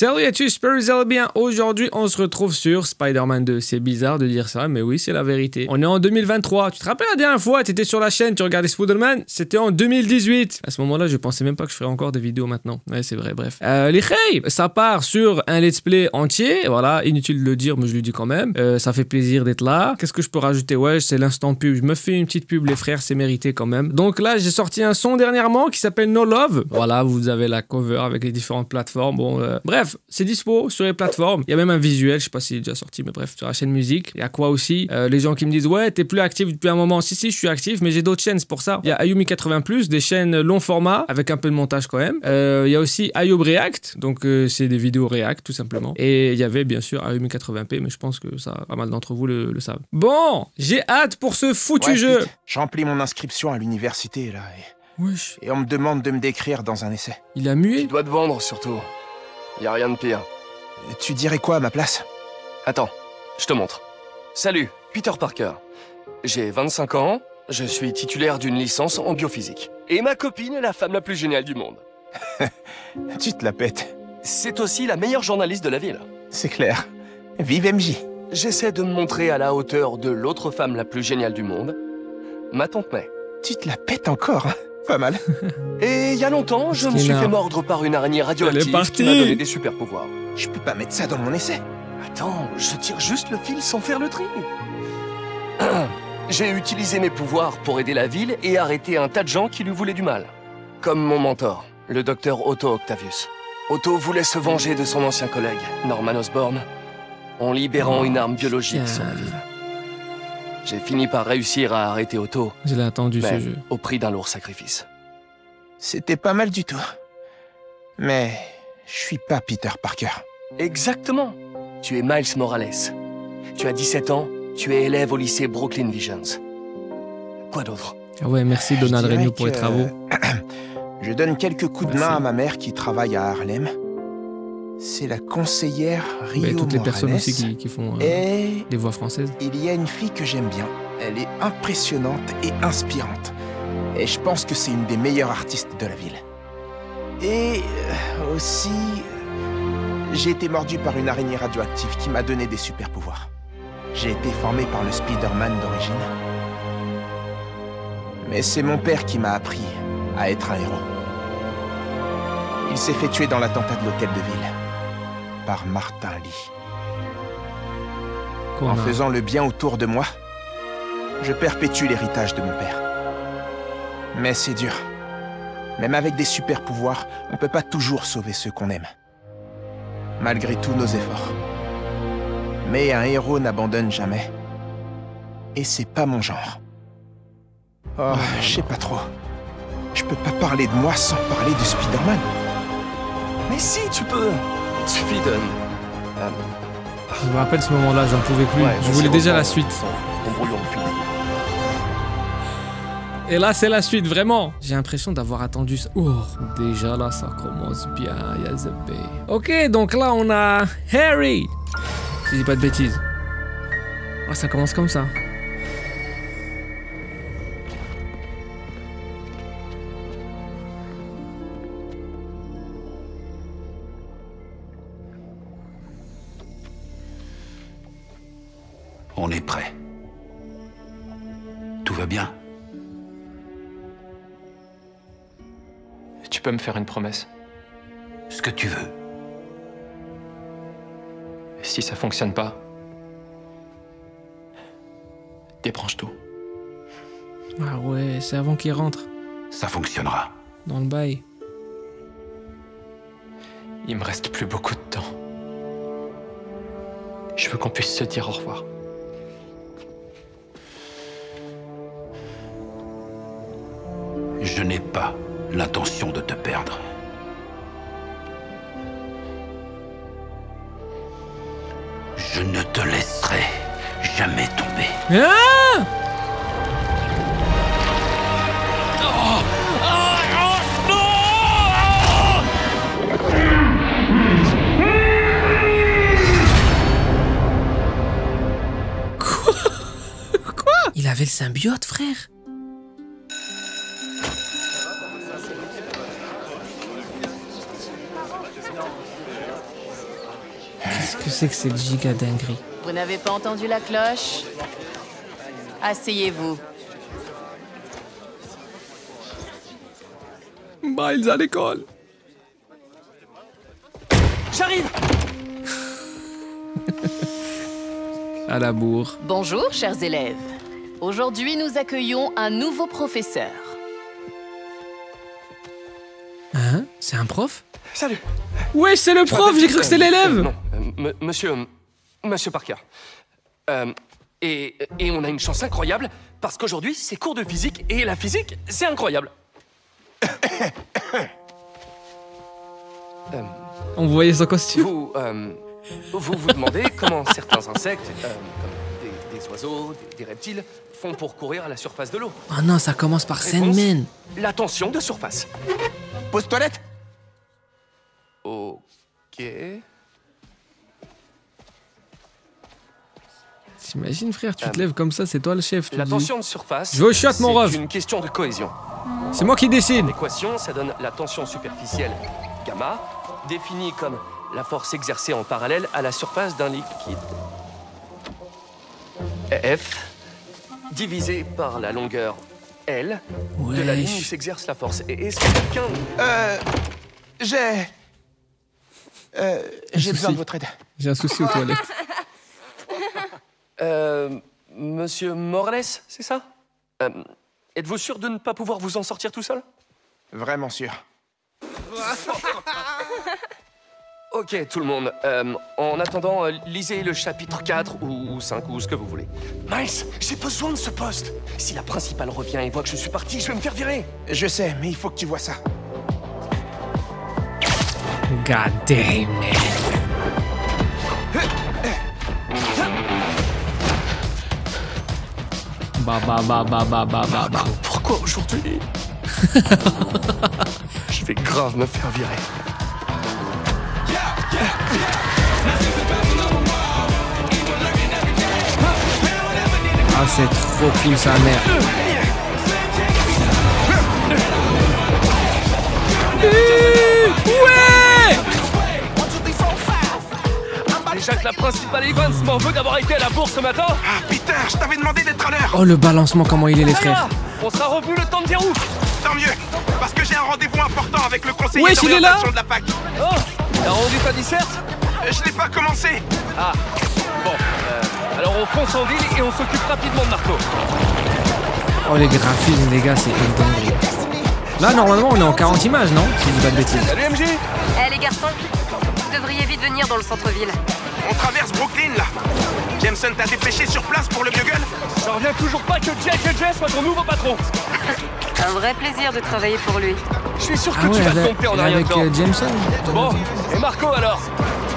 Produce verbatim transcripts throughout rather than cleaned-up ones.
Salut à tous, j'espère que vous allez bien. Aujourd'hui, on se retrouve sur Spider-Man deux. C'est bizarre de dire ça, mais oui, c'est la vérité. On est en deux mille vingt-trois. Tu te rappelles la dernière fois, tu étais sur la chaîne, tu regardais Spider-Man? C'était en deux mille dix-huit. À ce moment-là, je pensais même pas que je ferais encore des vidéos maintenant. Ouais, c'est vrai, bref. Euh, les Hey, ça part sur un let's play entier. Voilà, inutile de le dire, mais je le dis quand même. Euh, ça fait plaisir d'être là. Qu'est-ce que je peux rajouter? Ouais, c'est l'instant pub. Je me fais une petite pub, les frères, c'est mérité quand même. Donc là, j'ai sorti un son dernièrement qui s'appelle No Love. Voilà, vous avez la cover avec les différentes plateformes. Bon, euh... bref. Bref, c'est dispo sur les plateformes. Il y a même un visuel, je sais pas s'il est déjà sorti, mais bref, sur la chaîne musique. Il y a quoi aussi euh, les gens qui me disent, ouais, t'es plus actif depuis un moment. Si, si, je suis actif, mais j'ai d'autres chaînes, c'est pour ça. Il y a Ayumi quatre-vingts plus, des chaînes long format, avec un peu de montage quand même. Euh, il y a aussi Ayoub React, donc euh, c'est des vidéos React, tout simplement. Et il y avait bien sûr Ayumi quatre-vingts p, mais je pense que ça, pas mal d'entre vous le, le savent. Bon, j'ai hâte pour ce foutu ouais, jeu. Pete, je remplis mon inscription à l'université, là. Et... Wesh. Et on me demande de me décrire dans un essai. Il a mué. Tu dois te vendre, surtout. Y a rien de pire. Tu dirais quoi à ma place? Attends, je te montre. Salut, Peter Parker. J'ai vingt-cinq ans, je suis titulaire d'une licence en biophysique. Et ma copine est la femme la plus géniale du monde. Tu te la pètes. C'est aussi la meilleure journaliste de la ville. C'est clair. Vive M J. J'essaie de me montrer à la hauteur de l'autre femme la plus géniale du monde, ma tante May. Tu te la pètes encore? Pas mal. Et il y a longtemps, je me suis fait mordre par une araignée radioactive qui m'a donné des super pouvoirs. Je peux pas mettre ça dans mon essai. Attends, je tire juste le fil sans faire le tri. J'ai utilisé mes pouvoirs pour aider la ville et arrêter un tas de gens qui lui voulaient du mal. Comme mon mentor, le docteur Otto Octavius. Otto voulait se venger de son ancien collègue, Norman Osborn, en libérant oh, une arme biologique sur la ville. J'ai fini par réussir à arrêter Otto. Je l'ai attendu ce jeu. Au prix d'un lourd sacrifice. C'était pas mal du tout. Mais je suis pas Peter Parker. Exactement. Tu es Miles Morales. Tu as dix-sept ans, tu es élève au lycée Brooklyn Visions. Quoi d'autre? Ah ouais, merci Donald Renew pour les travaux. Je donne quelques coups de main à ma mère qui travaille à Harlem. C'est la conseillère Rio. Mais toutes les Morales, personnes aussi qui, qui font euh, et des voix françaises. Il y a une fille que j'aime bien. Elle est impressionnante et inspirante. Et je pense que c'est une des meilleures artistes de la ville. Et euh, aussi, j'ai été mordu par une araignée radioactive qui m'a donné des super pouvoirs. J'ai été formé par le Spider-Man d'origine. Mais c'est mon père qui m'a appris à être un héros. Il s'est fait tuer dans l'attentat de l'hôtel de ville. Par Martin Lee. Quoi, en hein. faisant le bien autour de moi, je perpétue l'héritage de mon père. Mais c'est dur. Même avec des super pouvoirs, on ne peut pas toujours sauver ceux qu'on aime. Malgré tous nos efforts. Mais un héros n'abandonne jamais. Et c'est pas mon genre. Oh, je sais pas trop. Je peux pas parler de moi sans parler de Spider-Man. Mais si, tu peux. Spider-Man. Euh... Je me rappelle ce moment-là, j'en pouvais plus. Ouais, je voulais déjà la suite. Et là, c'est la suite, vraiment. J'ai l'impression d'avoir attendu ça. Oh, déjà là, ça commence bien. Yazepé. Ok, donc là, on a Harry. Si je dis pas de bêtises. Oh, ça commence comme ça. On est prêt. Tout va bien? Tu peux me faire une promesse? Ce que tu veux. Si ça fonctionne pas, débranche tout. Ah ouais, c'est avant qu'il rentre. Ça fonctionnera. Dans le bail. Il me reste plus beaucoup de temps. Je veux qu'on puisse se dire au revoir. Je n'ai pas l'intention de te perdre. Je ne te laisserai jamais tomber. Ah oh ah oh non. Quoi? Quoi? Il avait le symbiote, frère. Qu'est-ce que c'est que cette giga dinguerie? Vous n'avez pas entendu la cloche? Asseyez-vous. Miles à l'école. J'arrive. À la bourre. Bonjour, chers élèves. Aujourd'hui, nous accueillons un nouveau professeur. Hein? C'est un prof? Salut. Ouais, c'est le prof. J'ai cru que c'était l'élève. Non, euh, monsieur, monsieur Parker. Euh, et, et on a une chance incroyable parce qu'aujourd'hui, c'est cours de physique et la physique, c'est incroyable. euh, on voyait son costume. Vous, euh, vous vous demandez comment certains insectes, euh, comme des, des oiseaux, des, des reptiles, font pour courir à la surface de l'eau. Oh non, ça commence par Sandman. La tension de surface. Pause toilette. Ok. T'imagines, frère, tu te lèves comme ça, c'est toi le chef. La tension de surface. Je veux chiotte, mon ref. C'est une question de cohésion. C'est moi qui décide. L'équation, ça donne la tension superficielle gamma, définie comme la force exercée en parallèle à la surface d'un liquide. F divisé par la longueur L ouais. de la ligne où s'exerce la force. Et est-ce que quelqu'un... Euh... J'ai... Euh... J'ai besoin de votre aide. J'ai un souci aux toilettes. Euh... Monsieur Morales, c'est ça? euh, Êtes-vous sûr de ne pas pouvoir vous en sortir tout seul? Vraiment sûr. Ok, tout le monde. Euh, en attendant, euh, lisez le chapitre quatre ou, ou cinq ou ce que vous voulez. Miles, j'ai besoin de ce poste. Si la principale revient et voit que je suis parti, je vais me faire virer. Je sais, mais il faut que tu vois ça. God damn it. Bah bah bah bah bah bah bah bah. Pourquoi aujourd'hui? Je vais grave me faire virer. Ah, c'est trop cool sa mère. Ouais! Déjà que la principale Evans m'en veut d'avoir été à la bourse ce matin. Ah putain, je t'avais demandé d'être à l'heure. Oh le balancement, comment il est les frères. On sera revenu le temps de dire ouf. Tant mieux, parce que j'ai un rendez-vous important avec le conseiller ouais, d'orientation de la P A C. Oh, t'as rendu ta disserte? Je l'ai pas commencé. Ah, bon, euh, alors on fonce en ville et on s'occupe rapidement de Marco. Oh les graphismes les gars, c'est une dinguerie. Là normalement on est en quarante images, non? Si je dis pas de bêtises. Salut M J. Eh hey, les garçons, vous devriez vite venir dans le centre-ville. On traverse Brooklyn là. Jameson t'a dépêché sur place pour le Bugle? J'en reviens toujours pas que Jack et Jess soient ton nouveau patron. Un vrai plaisir de travailler pour lui. Je suis sûr que ah tu ouais, vas te tromper en arrière avec euh, Jameson. Bon, et Marco alors?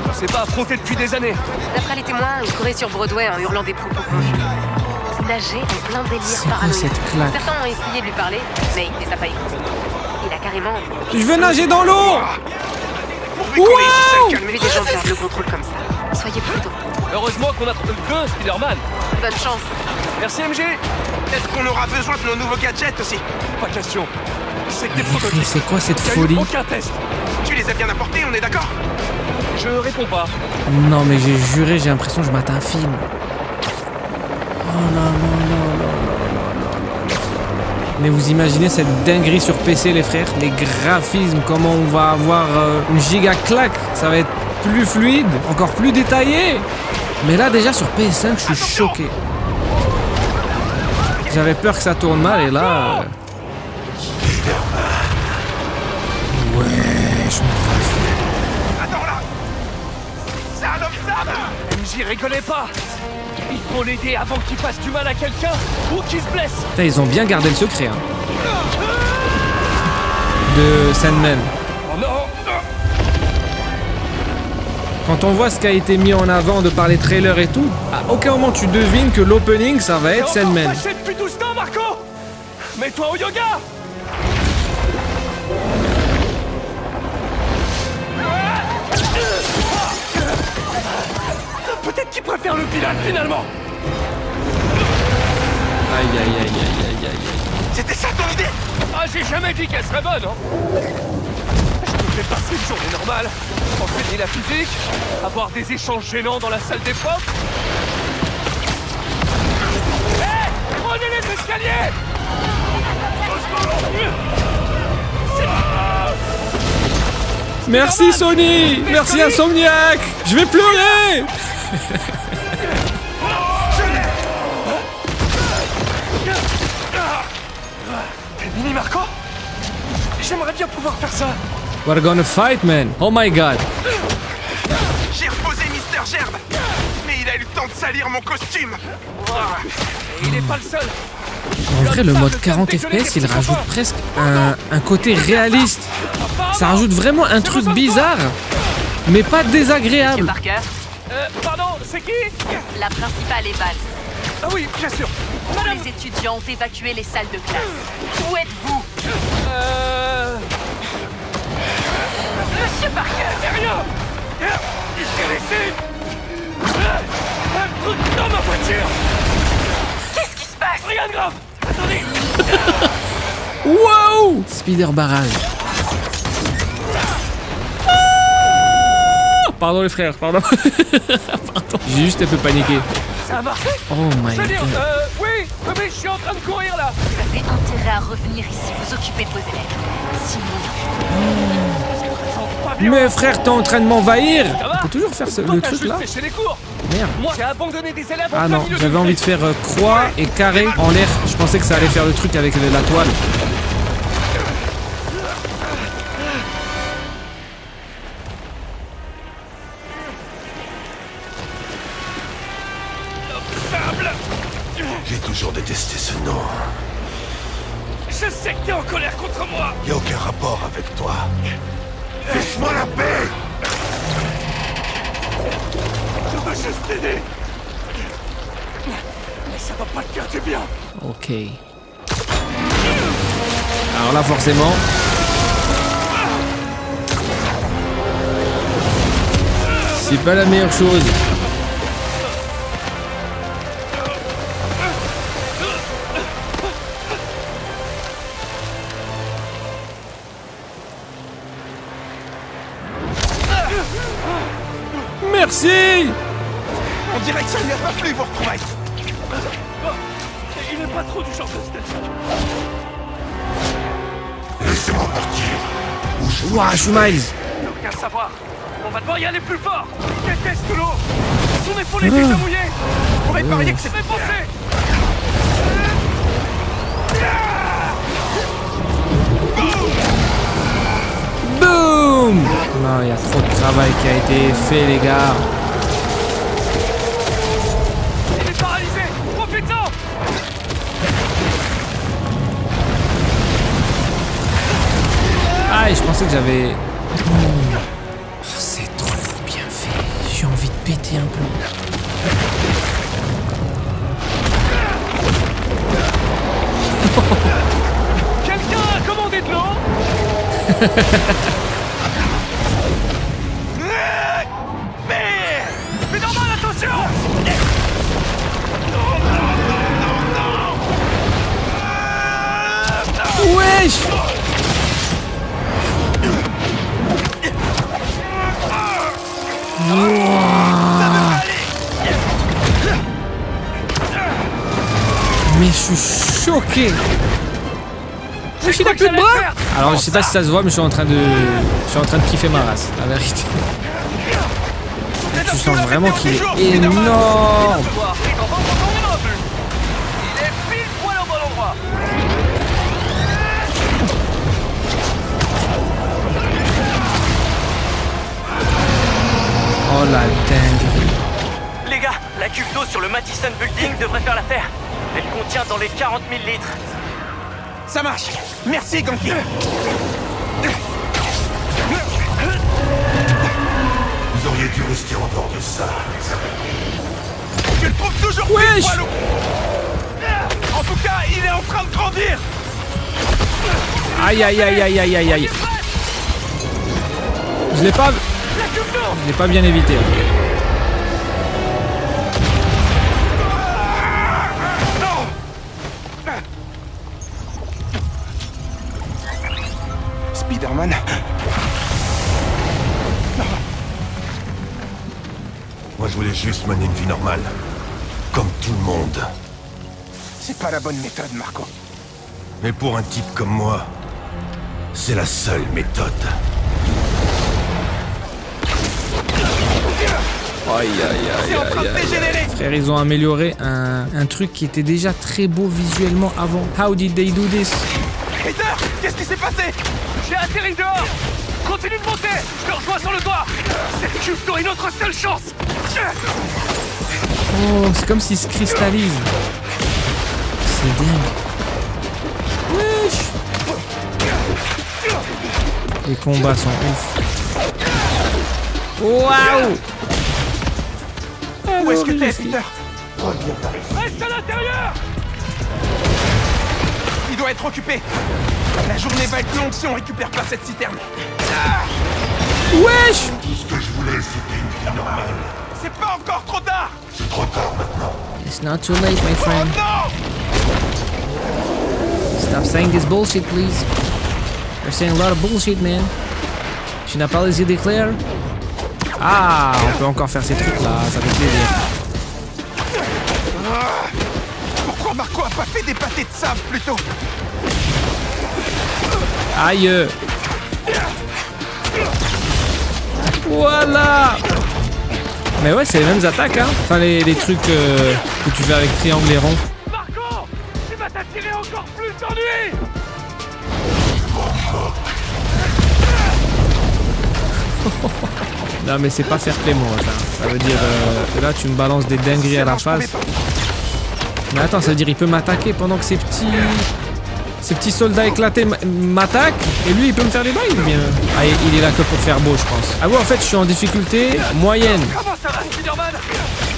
On s'est pas affronté depuis des années. D'après les témoins, il courait sur Broadway en hurlant des propos conjugés. Nager en plein délire paranoïaque. Certains ont essayé de lui parler, mais il les a pas écoutés. Il a carrément... Je veux nager dans l'eau. Wow. Calmez des gens perdent le contrôle comme ça. Soyez plutôt. Heureusement qu'on a trouvé deux Spider-Man. Bonne chance. Merci M J. Peut-être qu'on aura besoin de nos nouveaux gadgets aussi. Pas question. C'est que des prototypes. C'est quoi cette folie? Aucun test. Tu les as bien apportés, on est d'accord? Je réponds pas. Non mais j'ai juré, j'ai l'impression que je mate un film. Oh non non non non. Mais vous imaginez cette dinguerie sur P C les frères, les graphismes, comment on va avoir euh, une giga claque, ça va être plus fluide, encore plus détaillé. Mais là déjà sur P S cinq je suis choqué. J'avais peur que ça tourne mal et là... Euh... Ouais, je me trompe. Attends là. C'est un homme sale. J'y rigolais pas. Il faut l'aider avant qu'il fasse du mal à quelqu'un ou qu'il se blesse. Putain, ils ont bien gardé le secret hein. De Sandman. Quand on voit ce qui a été mis en avant de par les trailers et tout, à aucun moment tu devines que l'opening ça va être Sandman. T'es depuis tout ce temps, Marco. Mets-toi au yoga. Peut-être qu'il préfère le pilote finalement. Aïe aïe aïe aïe aïe aïe aïe. C'était ça ton idée? Ah, j'ai jamais dit qu'elle serait bonne hein. J'ai passé une journée normale, entraîner la physique, avoir des échanges gênants dans la salle des profs. Hé hey, prenez les escaliers. Merci Sony. Merci Insomniac. Je vais pleurer. Mini Marco, j'aimerais bien pouvoir faire ça. We're gonna fight, man. Oh my god. J'ai reposé Mister Gerbe, mais il a eu le temps de salir mon costume. Oh, il est pas le seul. En vrai, le mode quarante F P S, il rajoute presque un, un côté réaliste. Ça rajoute vraiment un truc bizarre, mais pas désagréable. Euh, pardon, c'est qui? La principale est balle. Ah oui, bien sûr. Madame... Les étudiants ont évacué les salles de classe. Où êtes-vous? Euh... Monsieur Parker. C'est rien. Il s'est laissé un truc dans ma voiture. Qu'est-ce qui se passe? Rien de grave. Attendez. Wow. Spider barrage. Ah, pardon les frères, pardon. Pardon. J'ai juste un peu paniqué. Ça marche. Oh my god. Euh, oui, mais je suis en train de courir là. Vous avez intérêt à revenir ici, vous occuper de vos élèves. Sinon. Mais frère, t'es en train de m'envahir. Faut toujours faire ce, le truc là. Merde. Moi, j'ai abandonné des élèves. Ah non, j'avais envie de faire euh, croix et carré en l'air. Je pensais que ça allait faire le truc avec euh, la toile. J'ai toujours détesté ce nom. Je sais que t'es en colère contre moi. Y'a aucun rapport avec toi. Laisse-moi la paix. Je veux juste t'aider. Mais ça va pas te faire du bien. Ok. Alors là, forcément. C'est pas la meilleure chose. Merci. On dirait que ça lui a pas plu, vos retrouvailles. Il n'est pas trop du genre de statique. Laissez-moi partir. Ouah, je suis Miles. Aucun savoir. On va devoir y aller plus fort. Déteste l'eau. Son épaule est déjà mouillée. On va y parier que c'est fait penser. Non, il y a trop de travail qui a été fait, les gars. Il est paralysé. Profitons. Aïe, je pensais que j'avais... Oh, c'est trop bien fait. J'ai envie de péter un peu. Quelqu'un a commandé de l'eau? Wesh. Mais je suis choqué. Wesh, il a plus de bras. Alors je sais pas si ça se voit, mais je suis en train de, je suis en train de kiffer ma race, la vérité. Je sens vraiment qu'il est énorme. Oh la dingue. Les gars, la cuve d'eau sur le Madison Building devrait faire l'affaire. Elle contient dans les quarante mille litres. Ça marche. Merci, Ganke. Vous auriez dû rester en dehors de ça. Je le trouve toujours plus poil au... En tout cas, il est en train de grandir. Aïe, aïe, aïe, aïe, aïe, aïe, aïe. Je l'ai pas... Je l'ai pas bien évité. Spider-Man. Moi, je voulais juste mener une vie normale. Comme tout le monde. C'est pas la bonne méthode, Marco. Mais pour un type comme moi, c'est la seule méthode. Aïe, aïe, aïe, aïe, frère, ils ont amélioré un, un truc qui était déjà très beau visuellement avant. How did they do this? Peter, qu'est-ce qui s'est passé? J'ai atterri dehors. Continue de monter. Je te rejoins sur le toit. C'est juste notre seule chance. Oh, c'est comme s'il se cristallise. C'est dingue. Wesh. Les combats sont ouf. Waouh. Où est-ce que t'es, Peter? Reviens par ici. Reste à l'intérieur! Il doit être occupé. La journée va être longue si on récupère pas cette citerne. Ah wesh! Tout ce que je voulais, c'était une vie normale. C'est pas encore trop tard! C'est trop tard maintenant. It's not too late, my friend. Oh, no! Stop saying this bullshit, please. You're saying a lot of bullshit, man. Tu n'as pas les idées claires? Ah, on peut encore faire ces trucs là, ça fait plaisir. Pourquoi Marco a pas fait des pâtés de sable plutôt? Aïe. Voilà. Mais ouais, c'est les mêmes attaques, hein. Enfin, les, les trucs euh, que tu fais avec triangle et rond. Marco, tu vas t'attirer encore plus d'ennui. Non mais c'est pas fair play moi ça. Ça veut dire euh, là tu me balances des dingueries à la face. Mais attends, ça veut dire il peut m'attaquer pendant que ces petits ces petits soldats éclatés m'attaquent et lui il peut me faire les bails ou bien? Ah, il est là que pour faire beau je pense. Ah ouais, en fait je suis en difficulté moyenne. Comment ça va, Spider-Man?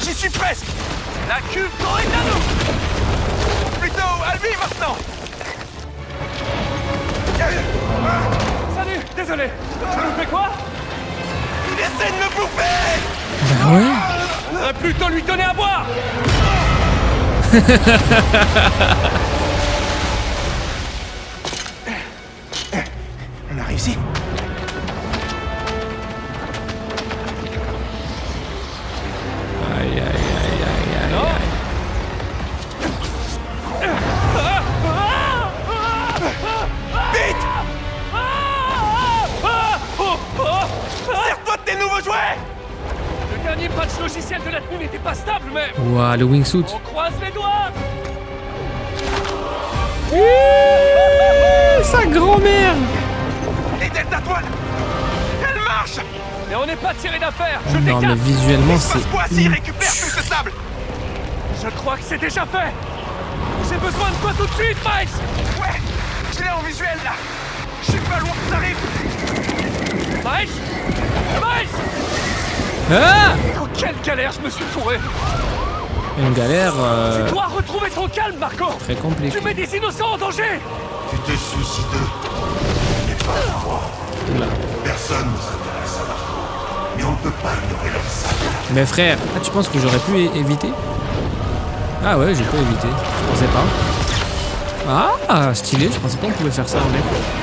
J'y suis presque. La cuve d'or est à nous. Plutôt à lui maintenant. Salut, désolé. Tu nous fais quoi? Essaie de me bouffer! Ben ouais! Euh, plutôt lui donner à boire! On a réussi! Aïe aïe aïe aïe aïe aïe! Vite! Oh, oh. Serre-toi de tes nouveaux jouets! Le dernier patch logiciel de la tenue n'était pas stable, mais... Ouah, le wingsuit! On croise les doigts! Ouh, sa grand-mère! Les delta toiles! Elle marche! Mais on n'est pas tiré d'affaire! Je non, mais visuellement, c'est... Voici, récupère plus de sable! Je crois que c'est déjà fait! J'ai besoin de toi tout de suite, Miles! Ouais! Je l'ai en visuel, là! Je suis pas loin que t'arrives! Miles! Miles! Ah! Oh, quelle galère je me suis trouvé! Une galère... Euh... Tu dois retrouver ton calme, Marco! Très compliqué. Tu mets des innocents en danger! Tu t'es souci d'eux. Mais pas de moi. Là. Personne ne s'intéresse à Marco. Mais on ne peut pas ignorer leur salle. Mais frère, ah, tu penses que j'aurais pu éviter? Ah ouais, j'ai pas évité. Je pensais pas. Ah, stylé, je pensais pas qu'on pouvait faire ça en même temps.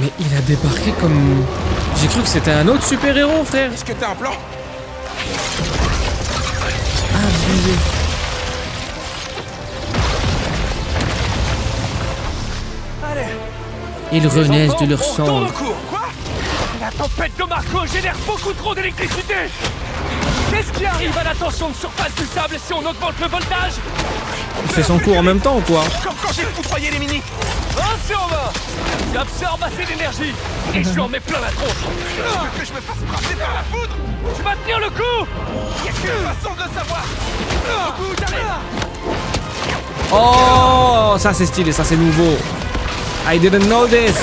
Mais il a débarqué comme... J'ai cru que c'était un autre super-héros, frère. Est-ce que t'as un plan? Ah, abusé. Ils renaissent de leur sang. La tempête de Marco génère beaucoup trop d'électricité. Qu'est-ce qui arrive à la tension de surface du sable si on augmente le voltage? Il fait son cours en même temps ou quoi? Comme quand j'ai foutoyé les minis. Un sur vingt. J'absorbe assez d'énergie et je lui en mets plein la tronche. Ah, que je me fasse frapper par la foudre. Tu vas tenir le coup. Il y a qu'une façon de le savoir. Au bout, t'arrives. Oh, ça c'est stylé, ça c'est nouveau. I didn't know this.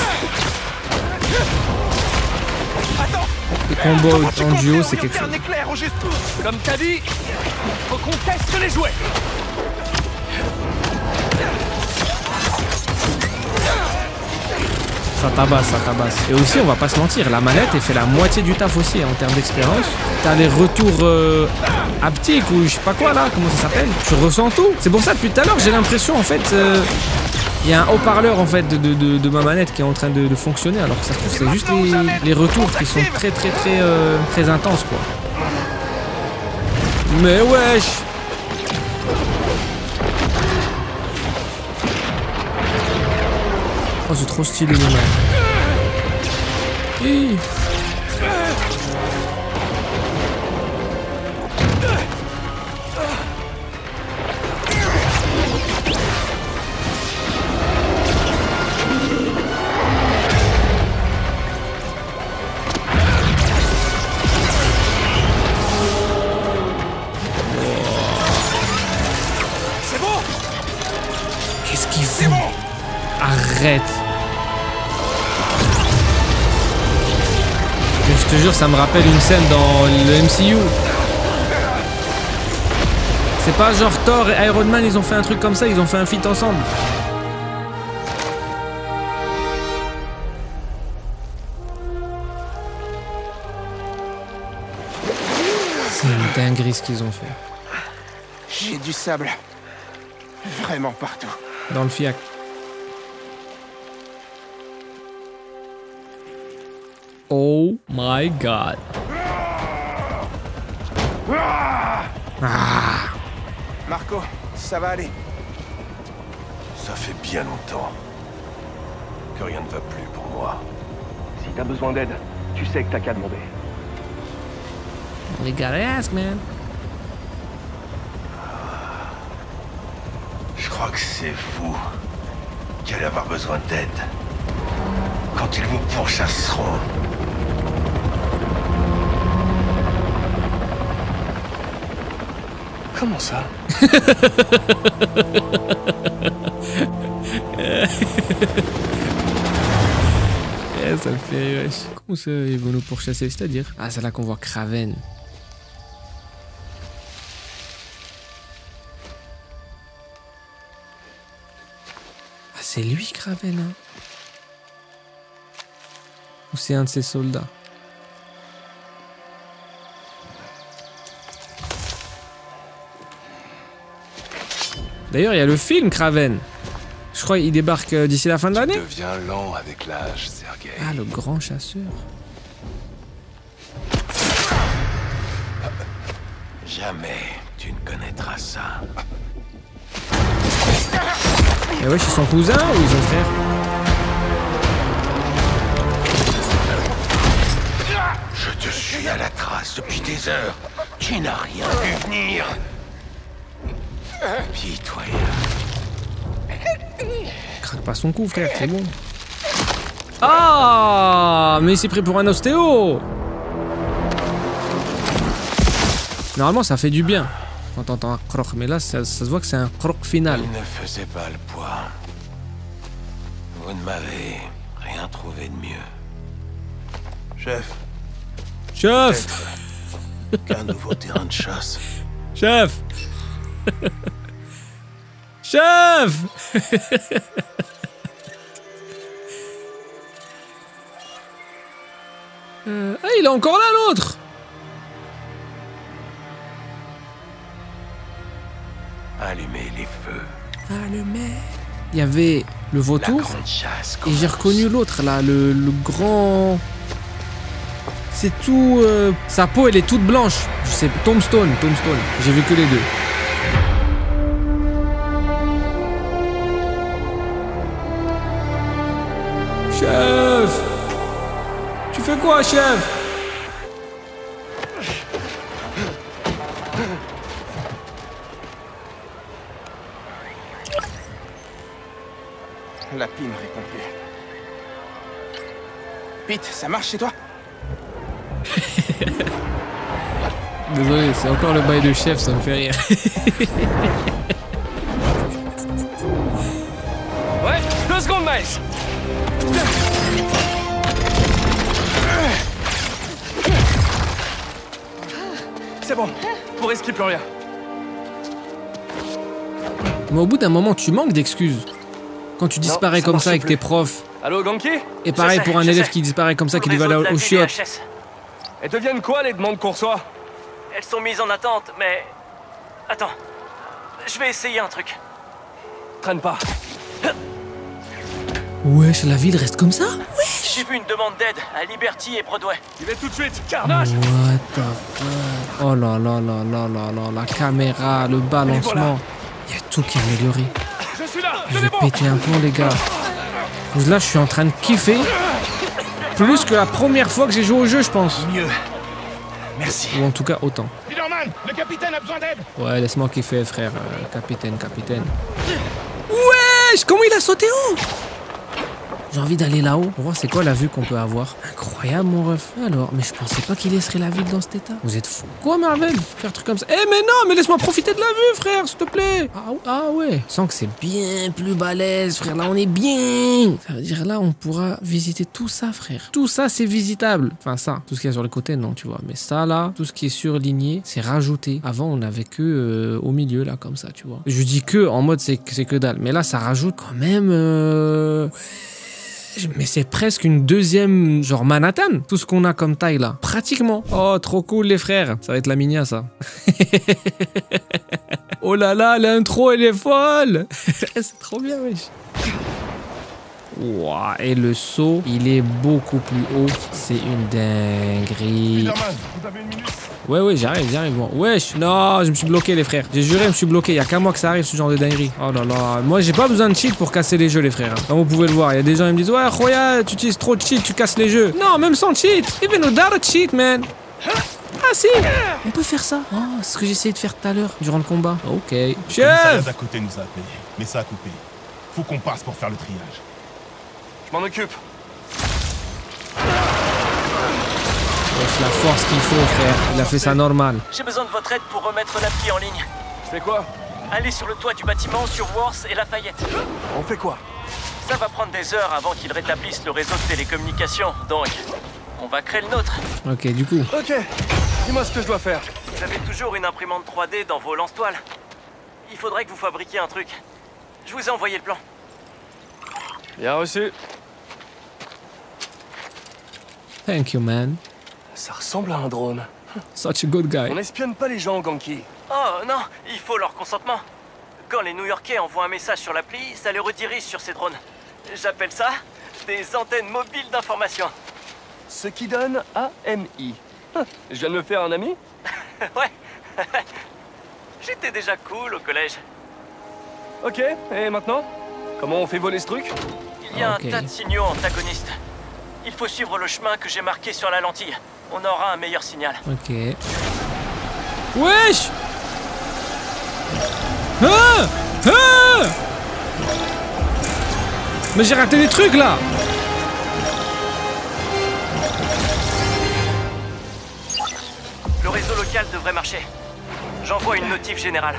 Les combos en duo, c'est quelque chose. Comme t'as dit, faut qu'on teste les jouets. Ça tabasse, ça tabasse. Et aussi, on va pas se mentir, la manette, elle fait la moitié du taf aussi hein, en termes d'expérience. T'as les retours euh, haptiques ou je sais pas quoi là, comment ça s'appelle. Tu ressens tout. C'est pour ça, depuis tout à l'heure, j'ai l'impression en fait... Euh il y a un haut-parleur en fait de, de, de, de ma manette qui est en train de, de fonctionner, alors que ça se trouve c'est juste les, les retours qui sont très très très euh, très intenses quoi. Mais wesh. Oh c'est trop stylé le mec. Hi. Arrête. Mais je te jure, ça me rappelle une scène dans le M C U. C'est pas genre Thor et Iron Man, ils ont fait un truc comme ça, ils ont fait un feat ensemble. C'est une dinguerie ce qu'ils ont fait. J'ai du sable. Vraiment partout. Dans le fiac. Oh my god. Ah. Marco, ça va aller. Ça fait bien longtemps que rien ne va plus pour moi. Si t'as besoin d'aide, tu sais que t'as qu'à demander. You gotta ask, man. Je crois que c'est vous qui allez avoir besoin d'aide quand ils vous pourchasseront. Comment ça? Yeah, ça me fait wesh. Comment ça ils vont nous pourchasser? C'est-à-dire? Ah, c'est là qu'on voit Kraven. Ah, c'est lui Kraven, hein? Ou c'est un de ses soldats? D'ailleurs, il y a le film Kraven. Je crois qu'il débarque d'ici la fin de l'année. Tu deviens lent avec l'âge, Sergei. Ah, le grand chasseur. Jamais tu ne connaîtras ça. Et ouais, c'est son cousin ou ils ont frère? Je te suis à la trace depuis des heures. Tu n'as rien vu venir. Pitoyable. Craque pas son cou, frère, c'est bon. Ah, mais il s'est pris pour un ostéo. Normalement, ça fait du bien quand t'entends un croc, mais là, ça, ça se voit que c'est un croc final. Il ne faisait pas le poids. Vous ne m'avez rien trouvé de mieux. Chef. Chef. Qu'un nouveau terrain de chasse. Chef. Chef. euh, ah, il est encore là l'autre. Allumez les feux. Allumez. Il y avait le vautour et j'ai reconnu l'autre là, le, le grand. C'est tout. Euh... Sa peau, elle est toute blanche. Je sais. Tombstone, Tombstone. J'ai vu que les deux. Chef! Tu fais quoi, chef? La pine récompensée. Pete, ça marche chez toi? Désolé, c'est encore le bail de chef, ça me fait rire. Ouais, deux secondes, Miles! C'est bon, on risque plus rien. Mais au bout d'un moment, tu manques d'excuses. Quand tu disparais non, comme ça avec plus. Tes profs, Allô, Ganke? Et pareil pour un élève qui disparaît comme ça, qui va là au chiottes. Elles deviennent quoi, les demandes qu'on reçoit? Elles sont mises en attente, mais... Attends, je vais essayer un truc. Traîne pas. Wesh, la ville reste comme ça? Wesh. J'ai vu une demande d'aide à Liberty et Broadway. Il va tout de suite, carnage. What the fuck? Oh là là là là là là, la caméra, le balancement. Il y a tout qui est amélioré. Je suis là, je vais péter un plomb, les gars. Là, je suis en train de kiffer. Plus que la première fois que j'ai joué au jeu, je pense. Mieux. Merci. Ou en tout cas, autant. Spider-Man, le capitaine a besoin d'aide. Ouais, laisse-moi kiffer, frère. Euh, capitaine, capitaine. Wesh, comment il a sauté haut? J'ai envie d'aller là-haut. Pour voir c'est quoi la vue qu'on peut avoir. Incroyable, mon ref. Alors, mais je pensais pas qu'il laisserait la ville dans cet état. Vous êtes fous. Quoi, Marvel? Faire un truc comme ça. Eh, hey, mais non, mais laisse-moi profiter de la vue, frère, s'il te plaît. Ah, ah ouais. Je sens que c'est bien plus balèze, frère. Là, on est bien. Ça veut dire, là, on pourra visiter tout ça, frère. Tout ça, c'est visitable. Enfin, ça. Tout ce qu'il y a sur le côté, non, tu vois. Mais ça, là, tout ce qui est surligné, c'est rajouté. Avant, on avait que euh, au milieu, là, comme ça, tu vois. Je dis que en mode, c'est que dalle. Mais là, ça rajoute quand même. Euh... Ouais. Mais c'est presque une deuxième, genre Manhattan, tout ce qu'on a comme taille là, pratiquement. Oh, trop cool les frères, ça va être la minia ça. Oh là là, l'intro elle est folle. C'est trop bien, wesh. Wow, et le saut, il est beaucoup plus haut. C'est une dinguerie. Ouais, ouais, j'arrive, j'arrive. Bon. Wesh, non, je me suis bloqué, les frères. J'ai juré, je me suis bloqué. Il n'y a qu'à moi que ça arrive, ce genre de dinguerie. Oh là là. Moi, j'ai pas besoin de cheat pour casser les jeux, les frères. Comme vous pouvez le voir, il y a des gens qui me disent, ouais, Roya, tu utilises trop de cheat, tu casses les jeux. Non, même sans cheat. Even without a cheat, man. Ah si, on peut faire ça. Oh, c'est ce que j'essayais de faire tout à l'heure, durant le combat. Ok. Chef à côté nous a appelé, mais ça a coupé. Faut qu'on passe pour faire le triage. Je m'en occupe. C'est la force qu'il faut, frère. Il a fait ça normal. J'ai besoin de votre aide pour remettre l'appli en ligne. Je fais quoi? Allez sur le toit du bâtiment, sur Worth et Lafayette. On fait quoi? Ça va prendre des heures avant qu'ils rétablissent le réseau de télécommunications. Donc, on va créer le nôtre. Ok, du coup. Ok, dis-moi ce que je dois faire. Vous avez toujours une imprimante trois D dans vos lance-toiles. Il faudrait que vous fabriquiez un truc. Je vous ai envoyé le plan. Bien reçu. Thank you, man. Ça ressemble à un drone. Such a good guy. On espionne pas les gens, Ganke. Oh non, il faut leur consentement. Quand les New-Yorkais envoient un message sur l'appli, ça les redirige sur ces drones. J'appelle ça des antennes mobiles d'information. Ce qui donne A M I. Je viens de me faire un ami. Ouais. J'étais déjà cool au collège. Ok, et maintenant? Comment on fait voler ce truc? Il y a okay. un tas de signaux antagonistes. Il faut suivre le chemin que j'ai marqué sur la lentille. On aura un meilleur signal. Ok. Wesh! Ah! Ah! Mais j'ai raté des trucs là! Le réseau local devrait marcher. J'envoie une notif générale.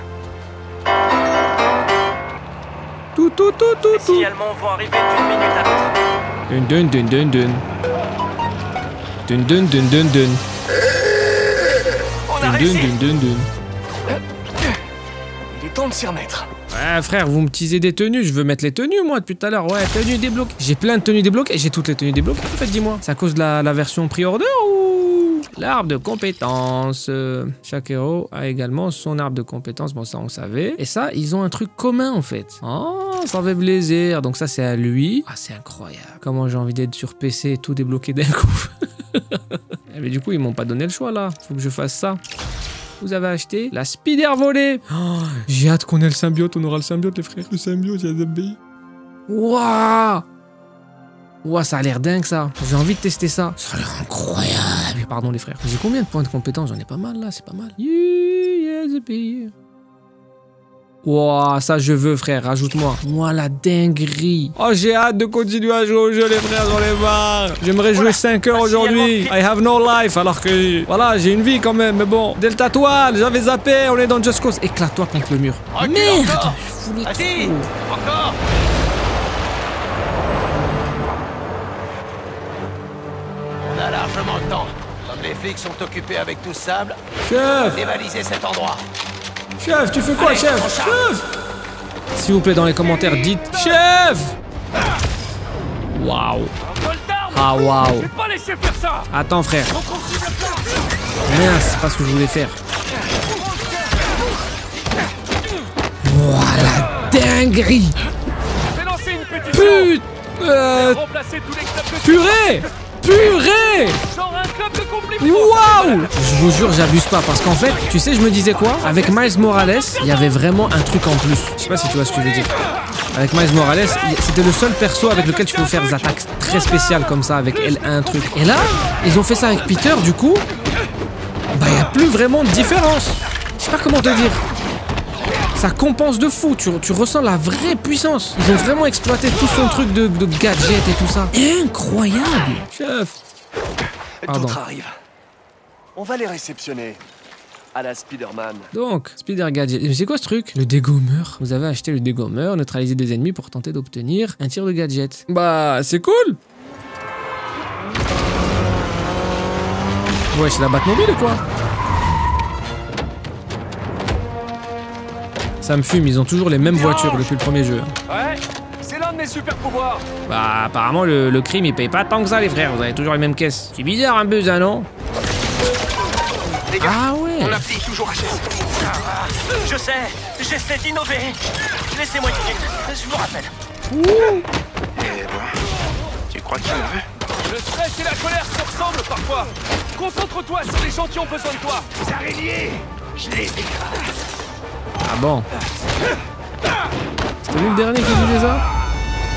Tout, tout, tout, tout, tout! Les signalements vont arriver d'une minute à l'autre. Dun dun dun dun dun. Dun dun dun dun dun. On a réussi. Dun dun dun dun. Il est temps de s'y remettre. Ouais frère, vous me teasez des tenues, je veux mettre les tenues moi depuis tout à l'heure. Ouais, tenues débloquées. J'ai plein de tenues débloquées, j'ai toutes les tenues débloquées en fait, dis-moi. C'est à cause de la, la version pre-order ou l'arbre de compétences. Chaque héros a également son arbre de compétences, bon ça on savait. Et ça, ils ont un truc commun en fait. Oh. Ça fait plaisir. Donc ça c'est à lui. Ah c'est incroyable. Comment j'ai envie d'être sur P C et tout débloqué d'un coup. Mais du coup ils m'ont pas donné le choix là. Faut que je fasse ça. Vous avez acheté la spider volée. Oh, j'ai hâte qu'on ait le symbiote. On aura le symbiote les frères. Le symbiote, il y a des billes. Waouh. Ouah, wow, ça a l'air dingue ça. J'ai envie de tester ça. Ça a l'air incroyable. Pardon les frères. J'ai combien de points de compétence? J'en ai pas mal là. C'est pas mal. Yeah, yeah, the beer. Ouah, wow, ça je veux frère, rajoute-moi. Moi la dinguerie. Oh j'ai hâte de continuer à jouer au jeu les frères, j'en ai marre. J'aimerais jouer cinq heures aujourd'hui. I have no life alors que... Voilà, j'ai une vie quand même, mais bon. Delta Toile, j'avais zappé, on est dans Just Cause. Éclate-toi contre le mur. Okay, merde encore. Je voulais tout. Encore. On a largement le temps. Comme les flics sont occupés avec tout ce sable, chef, dévaliser cet endroit. Chef, tu fais quoi, allez, chef? Chef! S'il vous plaît, dans les commentaires, dites... Chef! Waouh, Waouh. Ah waouh. Attends frère. Mince, c'est pas ce que je voulais faire. Voilà, dinguerie. Putain. Euh, purée. Purée. Waouh. Je vous jure, j'abuse pas parce qu'en fait, tu sais, je me disais quoi? Avec Miles Morales, il y avait vraiment un truc en plus. Je sais pas si tu vois ce que je veux dire. Avec Miles Morales, c'était le seul perso avec lequel tu peux faire des attaques très spéciales comme ça, avec L un truc. Et là, ils ont fait ça avec Peter, du coup, bah il n'y a plus vraiment de différence. Je sais pas comment te dire. Ça compense de fou, tu, tu ressens la vraie puissance. Ils ont vraiment exploité tout son truc de, de gadget et tout ça. Incroyable. Chef. D'autres arrivent. On va les réceptionner. À la Spider-Man. Donc, Spider-Gadget. Mais c'est quoi ce truc? Le dégommeur. Vous avez acheté le dégommeur, neutralisé des ennemis pour tenter d'obtenir un tir de gadget. Bah, c'est cool! Ouais, c'est la Batmobile ou quoi? Ça me fume, ils ont toujours les mêmes voitures depuis le premier jeu. Ouais, c'est l'un de mes super pouvoirs. Bah, apparemment, le, le crime, il paye pas tant que ça, les frères. Vous avez toujours les mêmes caisses. C'est bizarre un peu, ça, non? Les gars, ah ouais. Mon appli est toujours à chaise. Je sais, j'essaie d'innover. Laissez-moi une minute, je vous rappelle. Ouh. Eh ben, tu crois qu'il me veut? Le stress et la colère se ressemblent parfois. Concentre-toi sur les gens qui ont besoin de toi. Les araignées, je les écrase. Ah bon? C'était lui le dernier qui faisait ça?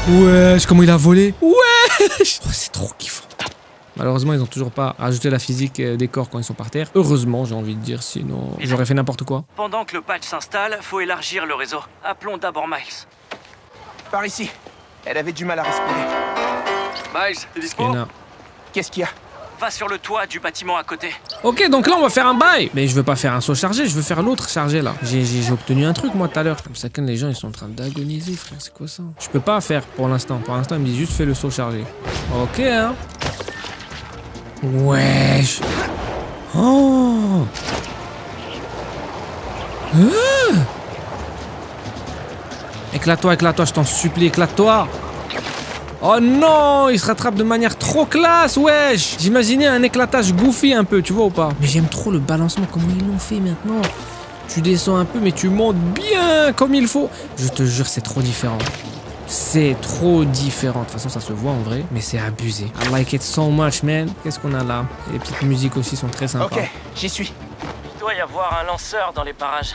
Wesh, comment il a volé? Wesh. Oh, c'est trop kiffant. Malheureusement, ils ont toujours pas ajouté la physique des corps quand ils sont par terre. Heureusement, j'ai envie de dire, sinon j'aurais fait n'importe quoi. Pendant que le patch s'installe, faut élargir le réseau. Appelons d'abord Miles. Par ici. Elle avait du mal à respirer. Miles, t'es dispo? Qu'est-ce qu'il y a? Va sur le toit du bâtiment à côté. Ok, donc là, on va faire un bail. Mais je veux pas faire un saut chargé, je veux faire l'autre chargé, là. J'ai obtenu un truc, moi, tout à l'heure. Comme ça, quand les gens, ils sont en train d'agoniser, frère. C'est quoi ça? Je peux pas faire pour l'instant. Pour l'instant, ils me disent juste fais le saut chargé. Ok, hein. Wesh. Oh ah. Éclate-toi, éclate-toi, je t'en supplie, éclate-toi. Oh non, il se rattrape de manière trop classe, wesh. J'imaginais un éclatage goofy un peu, tu vois ou pas? Mais j'aime trop le balancement, comment ils l'ont fait maintenant. Tu descends un peu, mais tu montes bien comme il faut. Je te jure, c'est trop différent. C'est trop différent. De toute façon, ça se voit en vrai, mais c'est abusé. I like it so much, man. Qu'est-ce qu'on a là? Les petites musiques aussi sont très sympas. Ok, j'y suis. Il doit y avoir un lanceur dans les parages.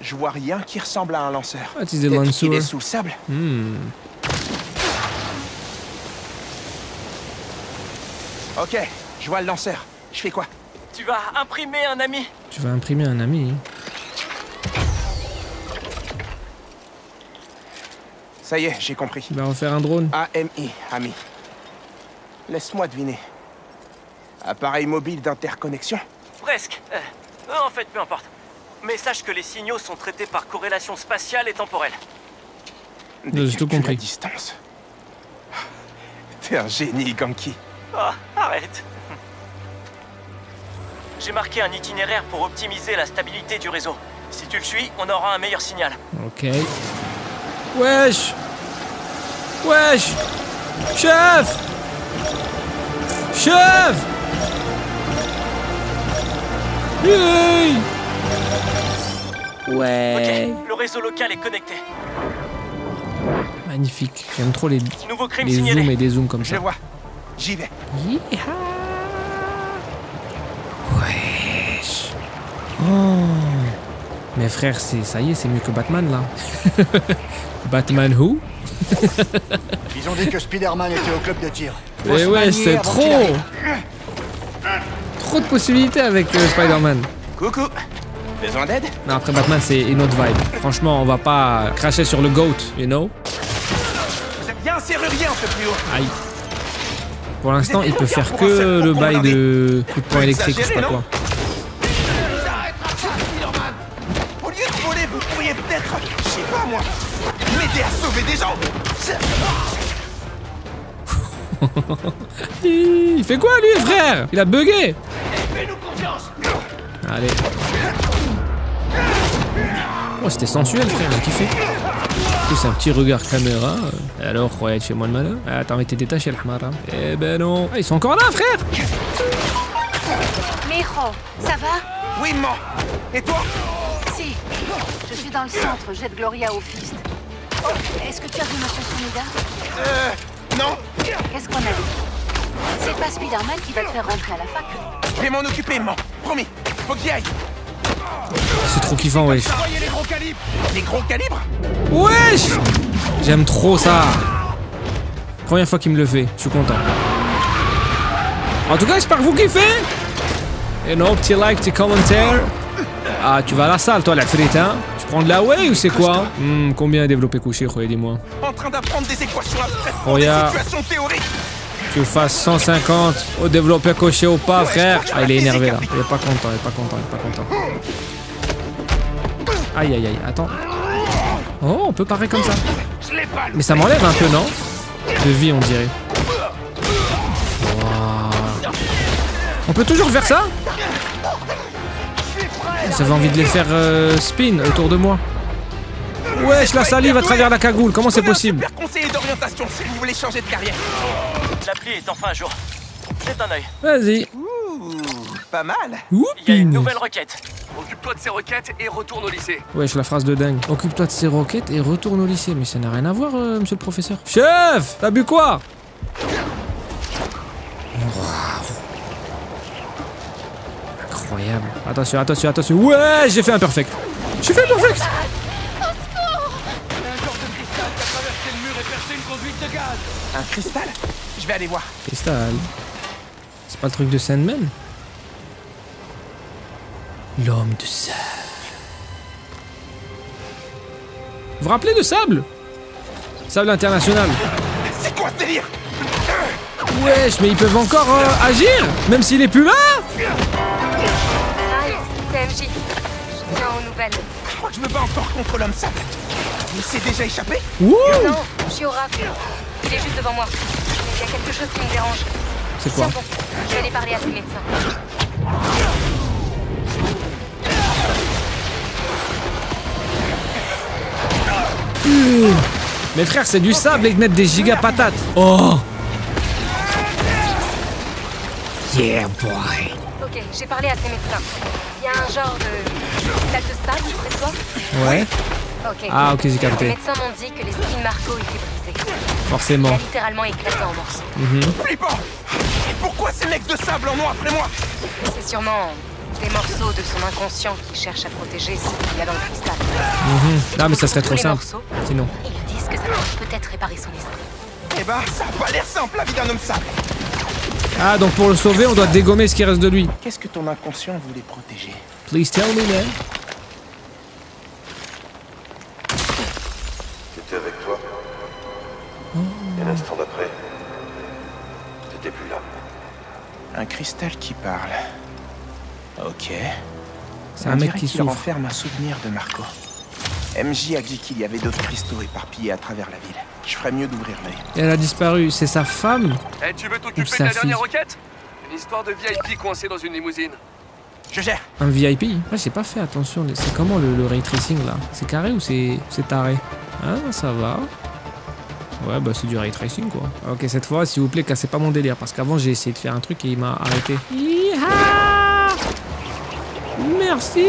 Je vois rien qui ressemble à un lanceur. Ah, tu sais, il est sous le sable. Hmm. Ok, je vois le lanceur. Je fais quoi? Tu vas imprimer un ami. Tu vas imprimer un ami. Ça y est, j'ai compris. Il va refaire un drone. A M I, ami. Laisse-moi deviner. Appareil mobile d'interconnexion? Presque. Euh, en fait, peu importe. Mais sache que les signaux sont traités par corrélation spatiale et temporelle. J'ai tout compris. Distance. T'es un génie, Ganke. Oh, arrête. J'ai marqué un itinéraire pour optimiser la stabilité du réseau. Si tu le suis, on aura un meilleur signal. Ok. Wesh. Wesh. Chef. Chef. Yay. Ouais. Ok, le réseau local est connecté. Magnifique. J'aime trop les, nouveau crime les zooms et des zooms comme ça. Je vois. J'y vais. Yeah. Wesh. Oh. Mais frère, ça y est, c'est mieux que Batman, là. Batman who? Ils ont dit que Spider-Man était au club de tir. Mais ouais, c'est trop. Trop de possibilités avec euh, Spider-Man. Coucou. Besoin d'aide? Non, après Batman, c'est une autre vibe. Franchement, on va pas cracher sur le goat, you know? Vous êtes bien serrurier en ce plus haut. Aïe. Pour l'instant, il peut faire que le bail de coup de poing électrique, je sais pas quoi. Peut-être, je sais pas moi, m'aider à sauver des gens. Il fait quoi lui, frère? Il a bugué. Fais-nous confiance. Allez. Oh, c'était sensuel, frère, j'ai kiffé. Plus un petit regard caméra. Alors, croyez, fais-moi le malin. Ah, t'as envie de te détacher, le hamara. Eh ben non. Ah, ils sont encore là, frère. Mijo, ça va? Oui, maman. Et toi? Si. Je suis dans le centre, j'aide Gloria au fist. Oh. Est-ce que tu as vu Monsieur Sunida? Euh. Non. Qu'est-ce qu'on a vu? C'est pas Spider-Man qui va te faire rentrer à la fac. Je vais m'en occuper, maman. Promis. Faut que j'y aille. C'est trop kiffant, wesh. Voyez les gros calibres. Les gros calibres. Wesh. J'aime trop ça. Première fois qu'il me le fait, je suis content. En tout cas, j'espère que vous kiffez. Et non, petit like, petit commentaire. Ah, tu vas à la salle, toi, la frite, hein. Tu prends de la whey ou c'est quoi? hmm, Combien à développer couché, croyez, dis-moi. En train d'apprendre des équations abstraites pour des situations théoriques. Tu fasses cent cinquante au développé coché ou pas, frère. Ah, il est énervé là. Il est pas content, il est pas content, il est pas content. Aïe aïe aïe, attends. Oh, on peut parer comme ça. Mais ça m'enlève un peu, non? De vie, on dirait. Wow. On peut toujours faire ça? J'avais envie de les faire euh, spin autour de moi. Wesh, la salive à travers la cagoule, comment c'est possible? Conseiller d'orientation si vous voulez changer de carrière. L'appli est enfin à jour. Jette un œil. Vas-y. Ouh, pas mal. Il y a une nouvelle requête. Occupe-toi de ces requêtes et retourne au lycée. Wesh, la phrase de dingue. Occupe-toi de ces requêtes et retourne au lycée. Mais ça n'a rien à voir, euh, monsieur le professeur. Chef, t'as bu quoi? Wow. Incroyable. Attention, attention, attention. Ouais, j'ai fait un perfect. J'ai fait un perfect. Un cristal? Je vais aller voir. Cristal? C'est pas le truc de Sandman? L'homme de sable. Vous vous rappelez de sable? Sable international. C'est quoi ce délire? Wesh, mais ils peuvent encore euh, agir? Même s'il est plus là? Miles, c'est M J. Je viens aux nouvelles. Je crois que je me bats encore contre l'homme sable. Il s'est déjà échappé? Ouh! Non, je suis au rafle. Il est juste devant moi. Il y a quelque chose qui me dérange. C'est quoi? Bon. Je vais aller parler à ses médecins. Mmh. Mais frère, c'est du sable et ils mettent des giga patates. Oh! Yeah, boy. Ok, j'ai parlé à ses médecins. Il y a un genre de salle de sable près de toi? Ouais. Okay. Ah ok, j'ai capté. Les médecins m'ont dit que les skins Marco étaient brisés. Forcément. Il a littéralement éclaté en morceaux. Mm-hmm. Flippant. Pourquoi ces mecs de sable en noir après moi? C'est sûrement des morceaux de son inconscient qui cherche à protéger ce qu'il y a dans le cristal. Mm-hmm. Non mais ça serait trop simple. Morceaux, sinon. Ils disent que ça peut peut-être réparer son esprit. Eh ben, ça a pas l'air simple la vie d'un homme sable. Ah donc pour le sauver, on doit dégommer ce qui reste de lui. Qu'est-ce que ton inconscient voulait protéger? Please tell me, man. Avec toi. Oh. Et l'instant d'après, t'étais plus là. Un cristal qui parle. Ok. C'est un mec qui souffre. Renferme un souvenir de Marco. M J a dit qu'il y avait d'autres cristaux éparpillés à travers la ville. Je ferais mieux d'ouvrir l'œil. Elle a disparu. C'est sa femme. Hey, tu veux t'occuper de la dernière requête? Une histoire de V I P coincé dans une limousine. Je gère. Un V I P? Ouais, j'ai pas fait attention. C'est comment le, le ray tracing là? C'est carré ou c'est taré? Ah, ça va. Ouais, bah c'est du ray tracing quoi. Ok, cette fois, s'il vous plaît, cassez pas mon délire. Parce qu'avant, j'ai essayé de faire un truc et il m'a arrêté. Hi-ha! Merci!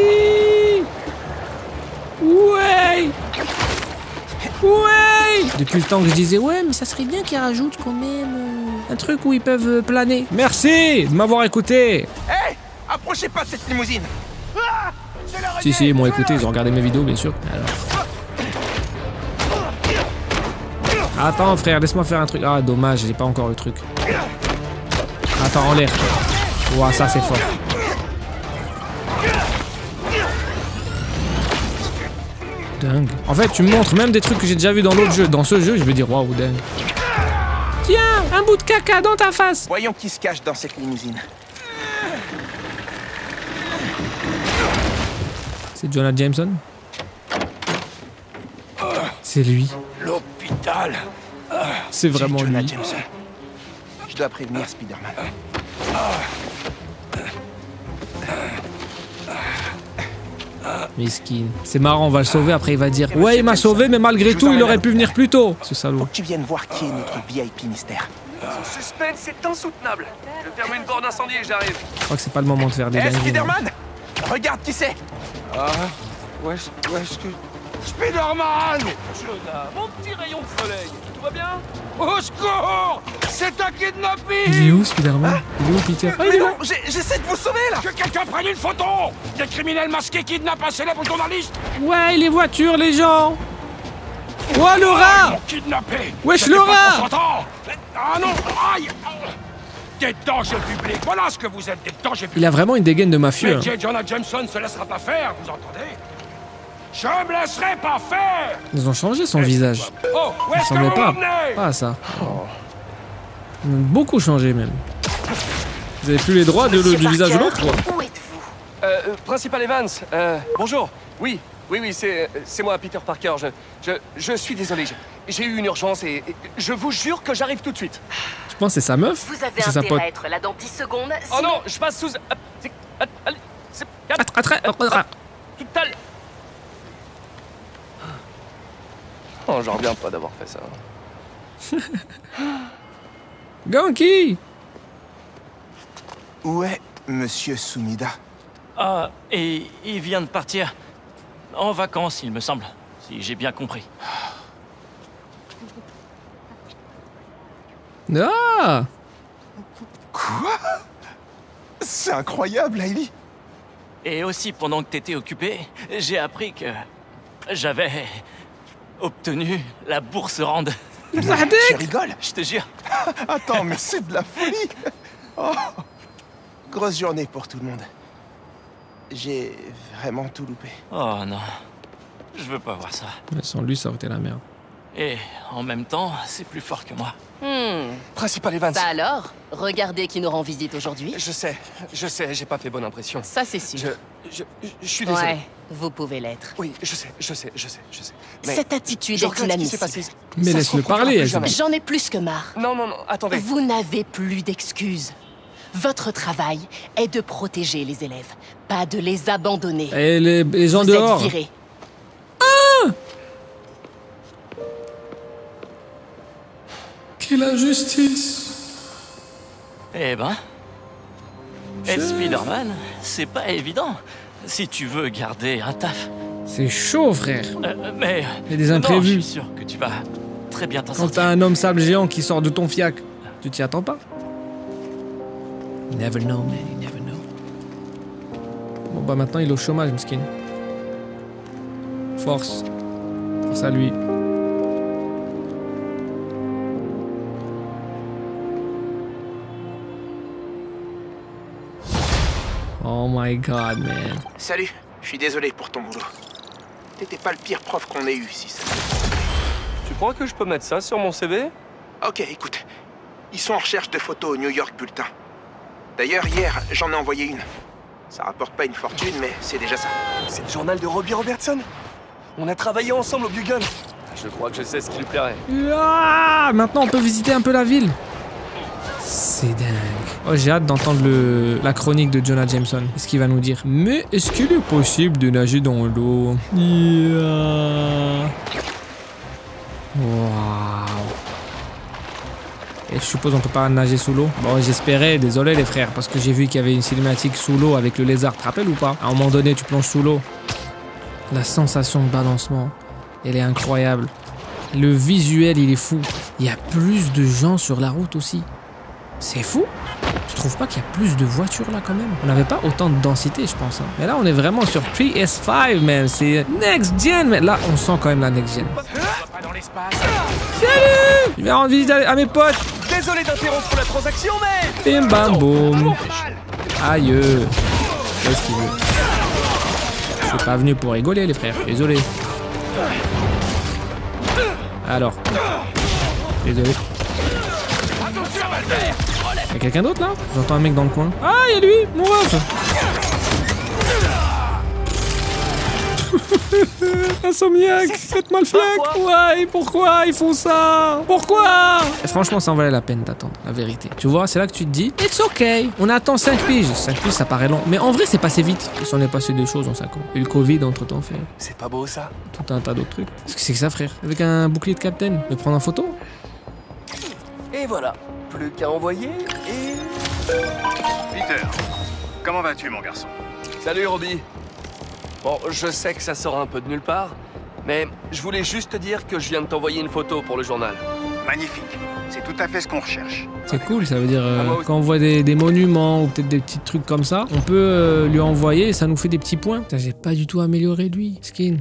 Ouais! Ouais! Depuis le temps que je disais, ouais, mais ça serait bien qu'ils rajoutent quand même euh, un truc où ils peuvent planer. Merci de m'avoir écouté! Hé! Hey, approchez pas de cette limousine! Ah, si, si, ils m'ont écouté, ils ont regardé mes vidéos, bien sûr. Alors. Attends frère, laisse-moi faire un truc. Ah dommage, j'ai pas encore le truc. Attends, en l'air. Ouah, ça c'est fort. Dingue. En fait, tu me montres même des trucs que j'ai déjà vu dans l'autre jeu. Dans ce jeu, je vais dire waouh, dingue. Tiens, un bout de caca dans ta face. Voyons qui se cache dans cette limousine. C'est Jonah Jameson? C'est lui. L'hôpital. C'est vraiment lui. Jameson. Je dois prévenir Spider-Man. Miskin. C'est marrant, on va le sauver, après il va dire « Ouais, il m'a sauvé, mais malgré tout, il aurait pu venir plus tôt !» Ce salaud. Faut que tu viennes voir qui est notre V I P mystère. Ce suspense est insoutenable. Je ferme une porte d'incendie et j'arrive. Je crois que c'est pas le moment de faire des dingueries. Hey, Spider-Man ! Regarde qui c'est ! Ah, ouais, ouais, excuse... Spider-Man ! Jonah, mon petit rayon de soleil, tout va bien ? Au secours ! C'est un kidnapping ! Il est où, Spider-Man ? Hein ? Il est où, Peter ? Ah, il est là ! J'essaie de vous sauver, là ! Que quelqu'un prenne une photo ! Des criminels masqués kidnappent un célèbre journaliste ! Ouais, les voitures, les gens ! Ouah, le rat ! Wesh, le rat ! Ah non ! Aïe ! Des dangers publics, voilà ce que vous êtes, des dangers publics ! Il a vraiment une dégaine de mafieux. M J, hein. Jonah Jameson se laissera pas faire, vous entendez ? Je me laisserai pas faire. Ils ont changé son visage. Oh, où est-ce que vous m'emmenez ? Pas à ça. Oh. Ils ont beaucoup changé même. Vous avez plus les droits de le, du visage de l'autre, quoi. Où êtes-vous ? Euh, euh, Principal Evans, euh, bonjour. Oui, oui, oui, c'est c'est moi, Peter Parker. Je, je, je suis désolé, j'ai eu une urgence et, et je vous jure que j'arrive tout de suite. Je pense que c'est sa meuf. Vous avez intérêt sa pote. À être là dans dix secondes. Si... Oh non, je passe sous... Oh, j'en reviens pas d'avoir fait ça. Ganke! Où est Monsieur Sumida? Ah, et il vient de partir. En vacances, il me semble, si j'ai bien compris. Ah! Quoi? C'est incroyable, Hailey! Et aussi, pendant que t'étais occupé, j'ai appris que j'avais... obtenu la bourse rende. Tu rigoles? Je te jure. Attends, mais c'est de la folie. Oh. Grosse journée pour tout le monde. J'ai vraiment tout loupé. Oh non, je veux pas voir ça. Mais sans lui, ça aurait été la merde. Et en même temps, c'est plus fort que moi. Hmm. Principal Evans. Bah alors, regardez qui nous rend visite aujourd'hui. Je sais, je sais, j'ai pas fait bonne impression. Ça c'est sûr. Je, je, je, je suis désolé. Ouais, vous pouvez l'être. Oui, je sais, je sais, je sais, je sais. Mais cette attitude est inadmissible. Mais laisse-le parler. J'en ai plus que marre. Non, non, non, attendez. Vous n'avez plus d'excuses. Votre travail est de protéger les élèves, pas de les abandonner. Et les, les gens vous dehors. Vous êtes virés. La justice. Eh ben, être Spider-Man, c'est pas évident si tu veux garder un taf. C'est chaud, frère. Euh, mais il y a des imprévus. Non, je suis sûr que tu vas très bien t'en sortir. Quand t'as un homme sable géant qui sort de ton fiac, tu t'y attends pas. Never know, man, you never know. Bon bah maintenant il est au chômage, Miskin. Force, force à lui. Oh my god, man. Salut, je suis désolé pour ton boulot. T'étais pas le pire prof qu'on ait eu, si ça. Tu crois que je peux mettre ça sur mon C V? Ok, écoute. Ils sont en recherche de photos au New York Bulletin. D'ailleurs, hier, j'en ai envoyé une. Ça rapporte pas une fortune, mais c'est déjà ça. C'est le journal de Robbie Robertson? On a travaillé ensemble au Bugle. Je crois que je sais ce qui lui plairait. Ah, maintenant, on peut visiter un peu la ville. C'est dingue. Oh, j'ai hâte d'entendre le... la chronique de Jonah Jameson. Qu'est-ce qu'il va nous dire? Mais est-ce qu'il est possible de nager dans l'eau? Yeah. Waouh. Et je suppose on peut pas nager sous l'eau? Bon, j'espérais, désolé les frères, parce que j'ai vu qu'il y avait une cinématique sous l'eau avec le lézard. Tu te rappelles ou pas? À un moment donné, tu plonges sous l'eau. La sensation de balancement, elle est incroyable. Le visuel, il est fou. Il y a plus de gens sur la route aussi. C'est fou. Je trouve pas qu'il y a plus de voitures là quand même. On n'avait pas autant de densité, je pense. Hein. Mais là, on est vraiment sur P S cinq, man. C'est next gen, man. Là, on sent quand même la next gen. Salut! Je vais rendre visite à mes potes. Désolé d'interrompre la transaction, mais. Bim bam boum. Aïe. Qu'est-ce qu'il veut? Je suis pas venu pour rigoler, les frères. Désolé. Alors. Désolé. Y'a quelqu'un d'autre là? J'entends un mec dans le coin. Ah, y'a lui! Mon ref! Insomniac, faites-moi le flac. Ouais, pourquoi ils font ça? Pourquoi? Et franchement, ça en valait la peine d'attendre, la vérité. Tu vois, c'est là que tu te dis, it's ok. On attend cinq piges. cinq piges, ça paraît long. Mais en vrai, c'est passé vite. Il s'en est passé deux choses en cinq ans. Et le Covid, entre-temps, fait. C'est pas beau, ça? Tout un tas d'autres trucs. Qu'est-ce que c'est que ça, frère? Avec un bouclier de Captain. Le prendre en photo? Et voilà. Plus qu'à envoyer et... Peter, comment vas-tu, mon garçon? Salut, Robbie. Bon, je sais que ça sort un peu de nulle part, mais je voulais juste te dire que je viens de t'envoyer une photo pour le journal. Magnifique, c'est tout à fait ce qu'on recherche. C'est cool, ça veut dire euh, quand on voit des, des monuments ou peut-être des petits trucs comme ça, on peut euh, lui envoyer et ça nous fait des petits points. Putain, j'ai pas du tout amélioré lui, Skin.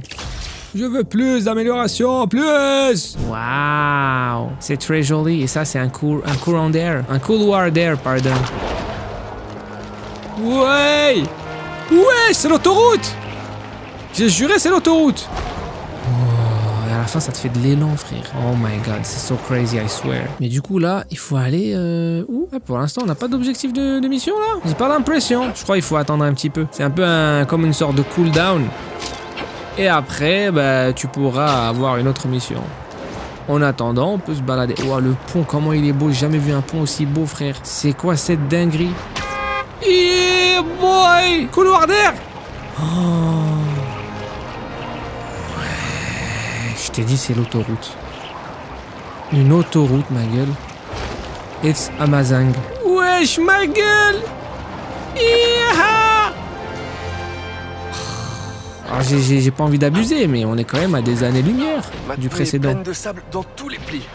Je veux plus d'amélioration, plus. Waouh, c'est très joli et ça c'est un, cour un courant d'air, un couloir d'air, pardon. Ouais, ouais, c'est l'autoroute. J'ai juré, c'est l'autoroute. Oh, et à la fin, ça te fait de l'élan, frère. Oh my god, c'est so crazy, I swear. Mais du coup, là, il faut aller... Euh... Où? Ah, pour l'instant, on n'a pas d'objectif de, de mission, là. J'ai pas l'impression. Je crois qu'il faut attendre un petit peu. C'est un peu un, comme une sorte de cooldown. Et après, bah, tu pourras avoir une autre mission. En attendant, on peut se balader. Ouah, le pont, comment il est beau. J'ai jamais vu un pont aussi beau, frère. C'est quoi cette dinguerie? Yeah, boy! Couloir d'air! Oh... Je t'ai dit, c'est l'autoroute. Une autoroute, ma gueule. It's amazing. Wesh, ma gueule. Alors, j'ai pas envie d'abuser, mais on est quand même à des années-lumière du précédent. Pleine de sable dans tous les plis.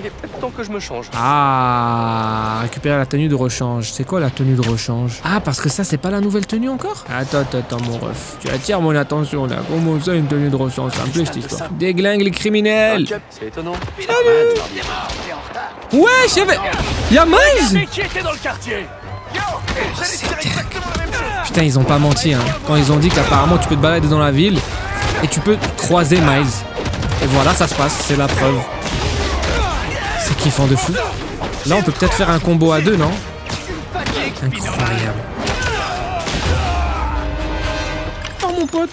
Il est peut-être temps que je me change. Ah, récupérer la tenue de rechange. C'est quoi la tenue de rechange? Ah, parce que ça, c'est pas la nouvelle tenue encore? Attends, attends, attends, mon ref. Tu attires mon attention, là. Comment ça, une tenue de rechange? C'est un peu cette histoire. Déglingue les criminels. C'est étonnant. Salut. Ouais, je savais. Y'a Miles? Putain, ils ont pas menti, hein. Quand ils ont dit qu'apparemment, tu peux te balader dans la ville et tu peux croiser Miles. Et voilà, ça se passe. C'est la preuve. C'est kiffant de fou. Là, on peut peut-être faire un combo à deux, non? Incroyable. Oh, mon pote.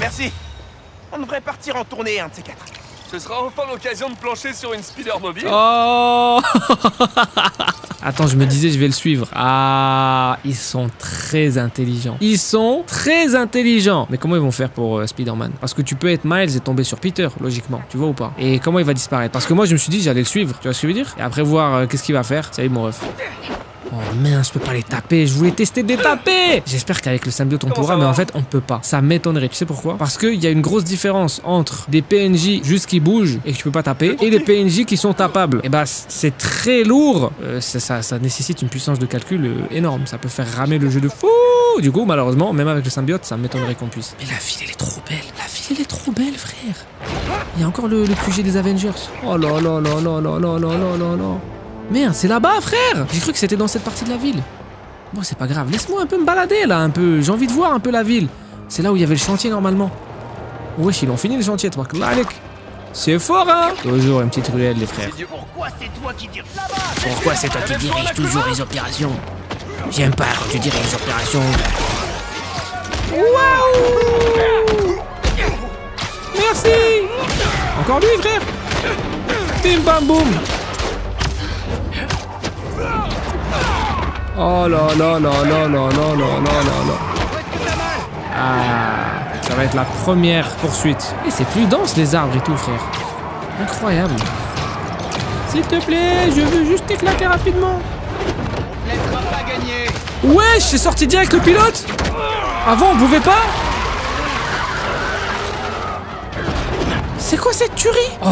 Merci. On devrait partir en tournée, un de ces quatre. Ce sera enfin l'occasion de plancher sur une Spider-Mobile. Oh. Attends, je me disais, je vais le suivre. Ah, ils sont très intelligents. Ils sont très intelligents. Mais comment ils vont faire pour euh, Spider-Man? Parce que tu peux être Miles et tomber sur Peter, logiquement. Tu vois ou pas? Et comment il va disparaître? Parce que moi, je me suis dit, j'allais le suivre. Tu vois ce que je veux dire? Et après, voir euh, qu'est-ce qu'il va faire. Salut, mon ref. Oh merde, je peux pas les taper. Je voulais tester des taper. J'espère qu'avec le symbiote on pourra, mais en fait on peut pas. Ça m'étonnerait. Tu sais pourquoi? Parce qu'il y a une grosse différence entre des P N J juste qui bougent et que tu peux pas taper et des P N J qui sont tapables. Et bah c'est très lourd. Euh, ça, ça, ça nécessite une puissance de calcul euh, énorme. Ça peut faire ramer le jeu de fou. Du coup, malheureusement, même avec le symbiote, ça m'étonnerait qu'on puisse. Mais la ville elle est trop belle. La ville elle est trop belle, frère. Il y a encore le, le Q G des Avengers. Oh là là là là là là là là là. Merde, c'est là-bas, frère! J'ai cru que c'était dans cette partie de la ville. Bon, c'est pas grave. Laisse-moi un peu me balader, là, un peu. J'ai envie de voir un peu la ville. C'est là où il y avait le chantier, normalement. Wesh, ils ont fini le chantier, toi. C'est fort, hein? Toujours une petite ruelle, les frères. Pourquoi c'est toi qui dirige là-bas? Pourquoi c'est toi qui dirige toujours les opérations? J'aime pas quand tu diriges les opérations. Waouh! Merci! Encore lui, frère! Bim bam boum! Oh là là là là là là là là là. Ah, ça va être la première poursuite. Et c'est plus dense les arbres et tout, frère. Incroyable. S'il te plaît, je veux juste t'éclater rapidement. Wesh, j'ai sorti direct le pilote. Avant, on pouvait pas. C'est quoi cette tuerie? Oh,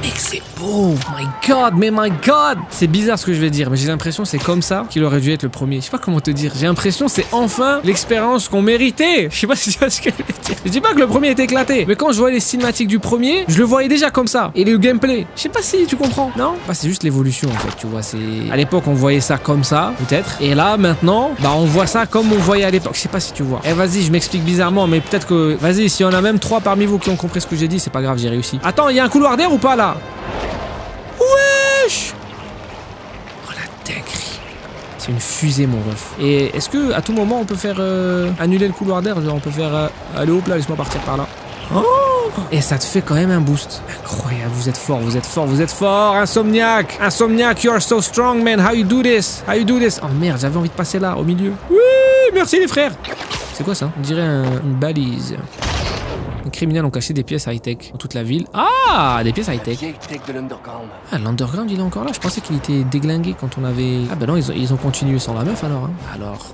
mec, c'est beau! My god, mais my god! C'est bizarre ce que je vais dire, mais j'ai l'impression c'est comme ça qu'il aurait dû être le premier. Je sais pas comment te dire. J'ai l'impression c'est enfin l'expérience qu'on méritait. Je sais pas si tu vois ce que je veux dire. Je dis pas que le premier est éclaté, mais quand je vois les cinématiques du premier, je le voyais déjà comme ça. Et le gameplay, je sais pas si tu comprends, non? Bah, c'est juste l'évolution en fait, tu vois. C'est à l'époque on voyait ça comme ça, peut-être. Et là maintenant, bah on voit ça comme on voyait à l'époque. Je sais pas si tu vois. Eh vas-y, je m'explique bizarrement, mais peut-être que vas-y, si on a même trois parmi vous qui ont compris ce que j'ai dit, c'est pas grave. Réussi. Attends, il y a un couloir d'air ou pas là? Wesh! Oh la dinguerie! C'est une fusée, mon ref. Et est-ce que à tout moment on peut faire euh, annuler le couloir d'air? On peut faire euh, aller hop là, laisse-moi partir par là. Oh, et ça te fait quand même un boost. Incroyable, vous êtes fort, vous êtes fort, vous êtes fort. Insomniac, Insomniac, you are so strong, man. How you do this? How you do this? Oh merde, j'avais envie de passer là, au milieu. Oui, merci les frères. C'est quoi ça? On dirait un, une balise. Les criminels ont caché des pièces high-tech dans toute la ville. Ah, des pièces high-tech. Ah, l'underground, il est encore là. Je pensais qu'il était déglingué quand on avait... Ah bah non, ils ont, ils ont continué sans la meuf alors. Hein. Alors...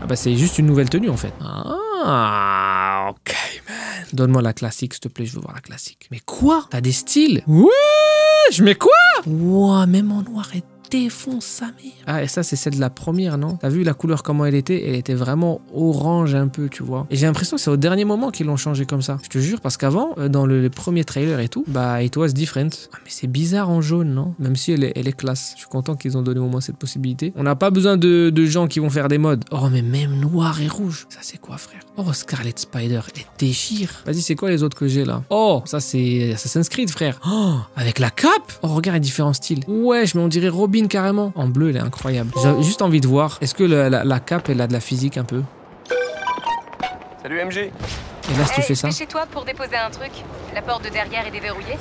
Ah bah c'est juste une nouvelle tenue en fait. Ah, ok man. Donne-moi la classique, s'il te plaît, je veux voir la classique. Mais quoi? T'as des styles? Ouais, je mets quoi? Ouah, wow, même en noir et défonce sa mère. Ah, et ça, c'est celle de la première, non? T'as vu la couleur, comment elle était? Elle était vraiment orange un peu, tu vois. Et j'ai l'impression que c'est au dernier moment qu'ils l'ont changé comme ça. Je te jure, parce qu'avant, dans le, le premier trailer et tout, bah, it was different. Ah, mais c'est bizarre en jaune, non? Même si elle est, elle est classe. Je suis content qu'ils ont donné au moins cette possibilité. On n'a pas besoin de, de gens qui vont faire des modes. Oh, mais même noir et rouge. Ça, c'est quoi, frère? Oh, Scarlet Spider, elle déchire. Vas-y, c'est quoi les autres que j'ai, là? Oh, ça, c'est Assassin's Creed, frère. Oh, avec la cape? Oh, regarde les différents styles. Wesh, mais on dirait Robin carrément. En bleu, elle est incroyable. J'ai juste envie de voir. Est-ce que la, la, la cape, elle a de la physique un peu? Salut M J. Et là, si hey, tu fais ça. Je suis chez toi pour déposer un truc. La porte de derrière est déverrouillée.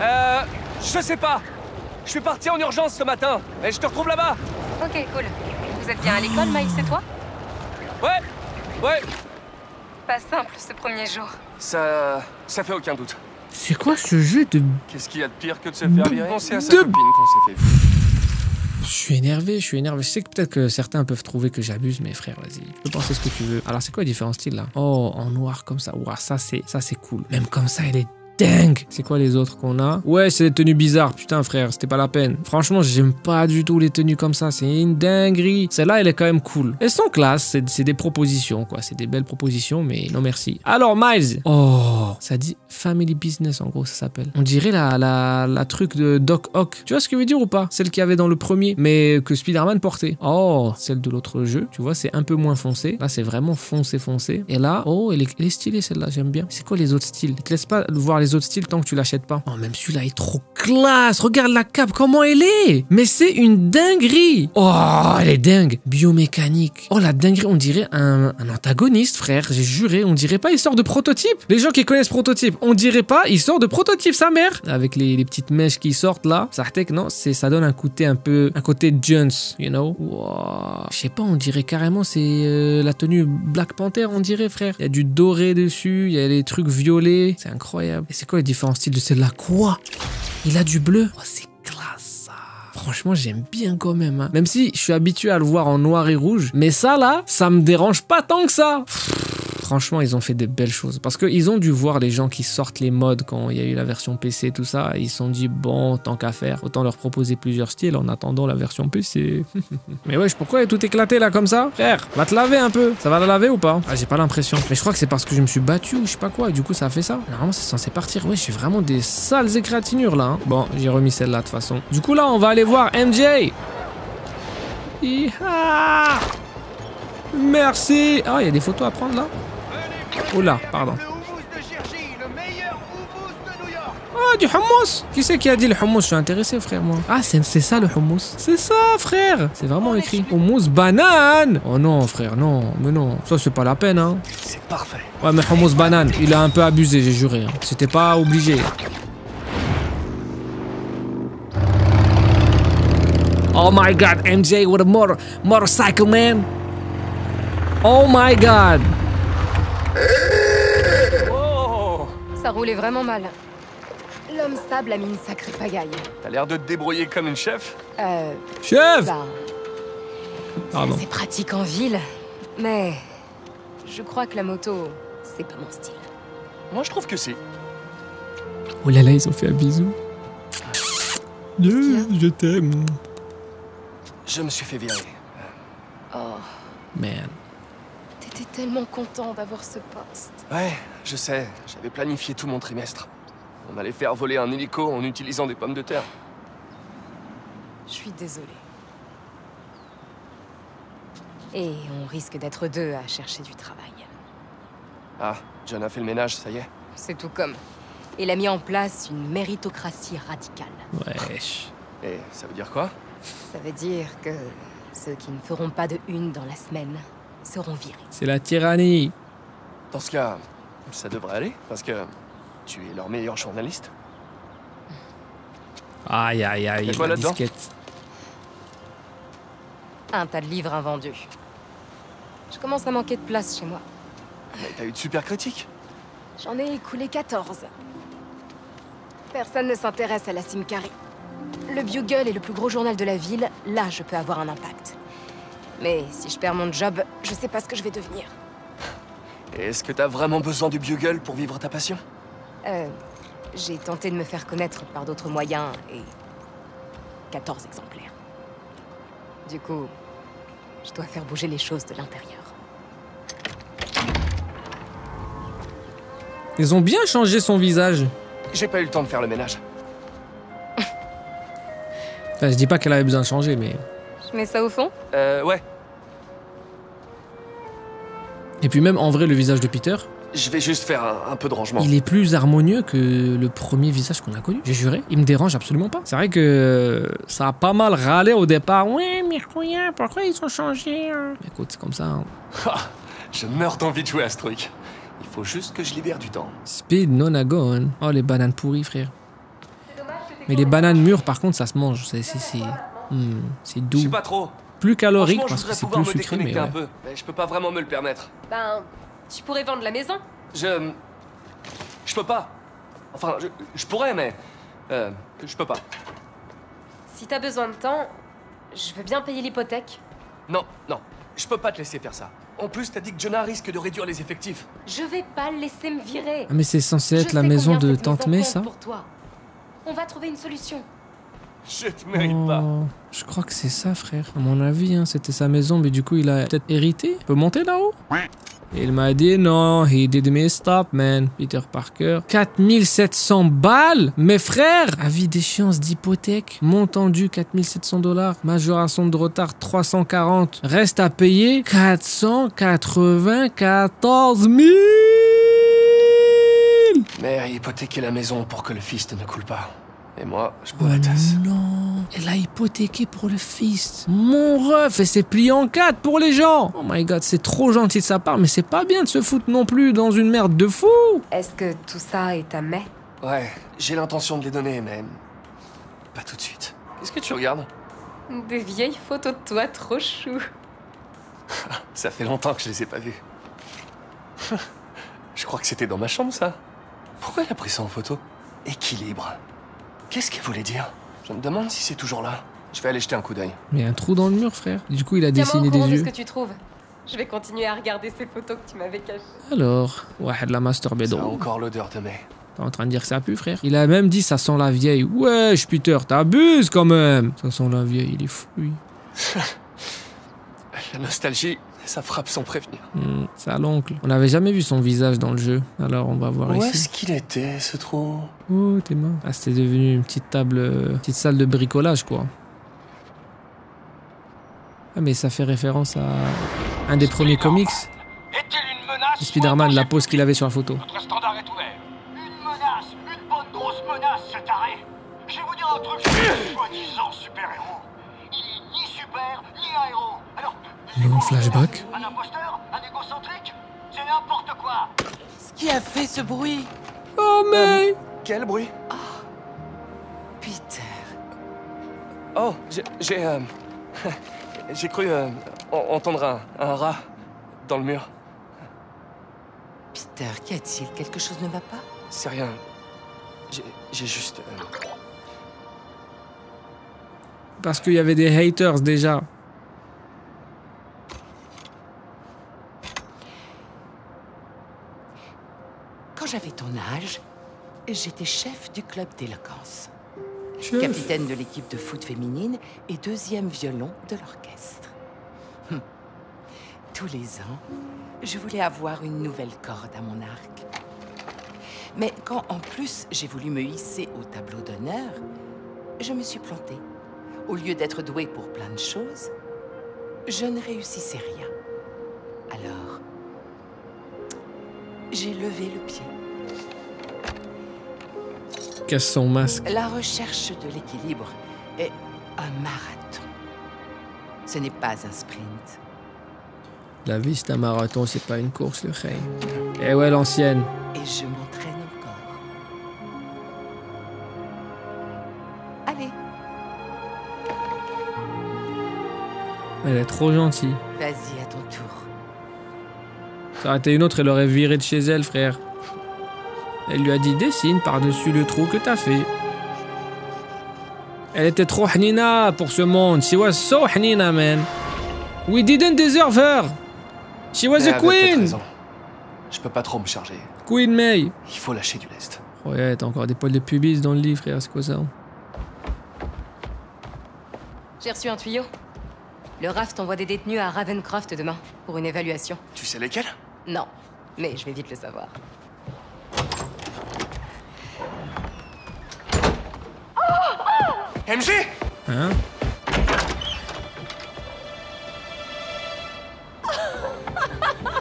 Euh, je sais pas. Je suis parti en urgence ce matin. Et je te retrouve là-bas. Ok, cool. Vous êtes bien à l'école, Miles, c'est toi? Ouais, ouais. Pas simple ce premier jour. Ça, ça fait aucun doute. C'est quoi ce jeu de... Qu'est-ce qu'il y a de pire que de se faire virer? Penser à sa copine qu'on s'est fait virer. Je suis énervé, je suis énervé. Je sais que peut-être que certains peuvent trouver que j'abuse, mais frère, vas-y. Tu peux penser ce que tu veux. Alors, c'est quoi les différents styles, là? Oh, en noir, comme ça. Ouah, ça, c'est ça c'est cool. Même comme ça, elle est dingue. C'est quoi les autres qu'on a? Ouais, c'est des tenues bizarres. Putain, frère, c'était pas la peine. Franchement, j'aime pas du tout les tenues comme ça. C'est une dinguerie. Celle-là, elle est quand même cool. Elles sont classe. C'est des propositions, quoi. C'est des belles propositions, mais non merci. Alors, Miles. Oh, ça dit Family Business, en gros, ça s'appelle. On dirait la, la, la truc de Doc Ock. Tu vois ce que je veux dire ou pas? Celle qu'il y avait dans le premier, mais que Spider-Man portait. Oh, celle de l'autre jeu. Tu vois, c'est un peu moins foncé. Là, c'est vraiment foncé, foncé. Et là, oh, elle est, elle est stylée, celle-là. J'aime bien. C'est quoi les autres styles? Je te laisse pas voir les autres styles tant que tu l'achètes pas. Oh, même celui-là est trop classe. Regarde la cape, comment elle est. Mais c'est une dinguerie. Oh, elle est dingue. Biomécanique. Oh, la dinguerie, on dirait un, un antagoniste, frère. J'ai juré, on dirait pas, il sort de Prototype. Les gens qui connaissent Prototype, on dirait pas, il sort de Prototype, sa mère. Avec les, les petites mèches qui sortent là. Sartek, non, ça donne un côté un peu, un côté Jones, you know. Wow. Je sais pas, on dirait carrément, c'est euh, la tenue Black Panther, on dirait, frère. Il y a du doré dessus, il y a les trucs violets. C'est incroyable. Et c'est quoi les différents styles de celle-là? Quoi? Il a du bleu? Oh, c'est classe ça. Franchement, j'aime bien quand même. Hein. Même si je suis habitué à le voir en noir et rouge. Mais ça là, ça me dérange pas tant que ça. Franchement, ils ont fait des belles choses. Parce qu'ils ont dû voir les gens qui sortent les mods quand il y a eu la version P C, tout ça. Et ils se sont dit, bon, tant qu'à faire, autant leur proposer plusieurs styles en attendant la version P C. Mais wesh, pourquoi il est tout éclaté là comme ça? Frère, va te laver un peu. Ça va la laver ou pas? Ah, j'ai pas l'impression. Mais je crois que c'est parce que je me suis battu ou je sais pas quoi. Et du coup, ça a fait ça. Normalement, c'est censé partir. Ouais, j'ai vraiment des sales égratignures là. Hein. Bon, j'ai remis celle-là de toute façon. Du coup, là, on va aller voir M J. Hi-ha! Merci. Ah, il y a des photos à prendre là. Oh là, pardon. Ah, du hummus. Qui c'est qui a dit le hummus? Je suis intéressé, frère, moi. Ah, c'est ça le hummus. C'est ça, frère. C'est vraiment écrit. Hummus banane. Oh non, frère, non. Mais non, ça, c'est pas la peine, hein. C'est parfait. Ouais, mais hummus banane, il a un peu abusé, j'ai juré. Hein. C'était pas obligé. Oh my god, M J with a motor, motorcycle, man. Oh my god. Ça roulait vraiment mal. L'homme sable a mis une sacrée pagaille. T'as l'air de te débrouiller comme une chef. Euh... Chef bah, pardon. C'est pratique en ville, mais... Je crois que la moto, c'est pas mon style. Moi, je trouve que c'est... Oh là là, ils ont fait un bisou. Dieu, je t'aime. Je me suis fait virer. Oh. Man. J'étais tellement content d'avoir ce poste. Ouais, je sais. J'avais planifié tout mon trimestre. On allait faire voler un hélico en utilisant des pommes de terre. Je suis désolée. Et on risque d'être deux à chercher du travail. Ah, John a fait le ménage, ça y est. C'est tout comme. Il a mis en place une méritocratie radicale. Wesh. Et ça veut dire quoi? Ça veut dire que ceux qui ne feront pas de une dans la semaine... seront virés. C'est la tyrannie. Dans ce cas, ça devrait aller, parce que tu es leur meilleur journaliste. Aïe, aïe, aïe, la disquette. Un tas de livres invendus. Je commence à manquer de place chez moi. Mais t'as eu de super critiques. J'en ai écoulé quatorze. Personne ne s'intéresse à la Simcari. Le Bugle est le plus gros journal de la ville, là je peux avoir un impact. Mais si je perds mon job, je sais pas ce que je vais devenir. Est-ce que t'as vraiment besoin du Bugle pour vivre ta passion? Euh... J'ai tenté de me faire connaître par d'autres moyens, et... quatorze exemplaires. Du coup, je dois faire bouger les choses de l'intérieur. Ils ont bien changé son visage. J'ai pas eu le temps de faire le ménage. Enfin, je dis pas qu'elle avait besoin de changer, mais... Je mets ça au fond? Euh, ouais. Et puis même, en vrai, le visage de Peter... Je vais juste faire un, un peu de rangement. Il est plus harmonieux que le premier visage qu'on a connu, j'ai juré. Il me dérange absolument pas. C'est vrai que ça a pas mal râlé au départ. Ouais, mais rien, pourquoi ils ont changé hein? Écoute, c'est comme ça. Hein. Je meurs d'envie de jouer à ce truc. Il faut juste que je libère du temps. Speed non agone. Oh, les bananes pourries, frère. Mais les bananes mûres, par contre, ça se mange. C'est hmm, doux. Je sais pas trop. Plus calorique parce que c'est plus sucré, mais ouais. Un peu, mais je peux pas vraiment me le permettre. Ben... Tu pourrais vendre la maison? Je... Je peux pas. Enfin, je, je pourrais, mais... Euh, je peux pas. Si t'as besoin de temps, je veux bien payer l'hypothèque. Non, non. Je peux pas te laisser faire ça. En plus, t'as dit que Jonah risque de réduire les effectifs. Je vais pas le laisser me virer. Ah, mais c'est censé être la maison de Tante May, ça? Pour toi. On va trouver une solution. Je te mérite oh, pas. Je crois que c'est ça, frère. À mon avis, hein, c'était sa maison, mais du coup, il a peut-être hérité. On peut monter là-haut? Il m'a dit non, he did me stop, man. Peter Parker. quatre mille sept cents balles? Mes frères! Avis d'échéance d'hypothèque. Montant dû quatre mille sept cents dollars. Majoration de retard trois cent quarante. Reste à payer quatre cent quatre-vingt-quatorze mille! Mère, hypothéquer la maison pour que le fils ne coule pas. Et moi, je bois oh la tasse. Non, elle a hypothéqué pour le fils. Mon ref, et c'est plié en quatre pour les gens. Oh my god, c'est trop gentil de sa part, mais c'est pas bien de se foutre non plus dans une merde de fou. Est-ce que tout ça est à mai? Ouais, j'ai l'intention de les donner, mais pas tout de suite. Qu'est-ce que tu regardes? Des vieilles photos de toi trop chou. Ça fait longtemps que je les ai pas vues. Je crois que c'était dans ma chambre, ça. Pourquoi elle a pris ça en photo? Équilibre. Qu'est-ce qu'elle voulait dire? Je me demande si c'est toujours là. Je vais aller jeter un coup d'œil. Mais il y a un trou dans le mur, frère. Du coup, il a dessiné des yeux. Qu'est-ce que tu trouves? Je vais continuer à regarder ces photos que tu m'avais cachées. Alors, ouais, de la master bedroom. Ça a encore l'odeur de mai. T'es en train de dire que ça pue, frère. Il a même dit ça sent la vieille. Wesh, Peter, t'abuses quand même. Ça sent la vieille, il est fou, lui. La nostalgie, ça frappe sans prévenir. Mmh, c'est à l'oncle. On n'avait jamais vu son visage dans le jeu. Alors on va voir Où ici. Où est-ce qu'il était, ce trou? Oh, t'es mort. Ah, c'était devenu une petite table... Une petite salle de bricolage, quoi. Ah, mais ça fait référence à... Un des premiers comics. Spider-Man, la pose qu'il avait sur la photo. Notre standard est ouvert. Une menace, une bonne grosse menace, ce taré. Je vais vous dire un truc, c'est soi-disant super-héros. Il est ni super, ni un héros. Alors... Long flashback. Un imposteur, un égocentrique, c'est n'importe quoi. Ce qui a fait ce bruit? Oh mais euh, quel bruit? Oh, Peter. Oh, j'ai euh, j'ai cru euh, entendre un, un rat dans le mur. Peter, qu'y a-t-il? Quelque chose ne va pas? C'est rien. J'ai juste. Euh... Parce qu'il y avait des haters déjà. J'avais ton âge, j'étais chef du club d'éloquence, capitaine de l'équipe de foot féminine et deuxième violon de l'orchestre. Hum. Tous les ans, je voulais avoir une nouvelle corde à mon arc. Mais quand, en plus, j'ai voulu me hisser au tableau d'honneur, je me suis plantée. Au lieu d'être douée pour plein de choses, je ne réussissais rien. Alors, j'ai levé le pied. Casse son masque. La recherche de l'équilibre est un marathon. Ce n'est pas un sprint. La vie, c'est un marathon, c'est pas une course, le Rey. Eh ouais, l'ancienne. Et je m'entraîne encore. Allez. Elle est trop gentille. Vas-y, à ton tour. Ça aurait été une autre, elle aurait viré de chez elle, frère. Elle lui a dit, dessine par-dessus le trou que t'as fait. Elle était trop hnina pour ce monde. She was so hnina, man. We didn't deserve her. She was Mais a queen. Raison, je peux pas trop me charger. Queen May. Il faut lâcher du lest. Ouais, t'as encore des poils de pubis dans le lit, frère. C'est quoi ça? J'ai reçu un tuyau. Le R A F t'envoie des détenus à Ravencroft demain pour une évaluation. Tu sais lesquels? Non, mais je vais vite le savoir. Oh, oh M J. Hein?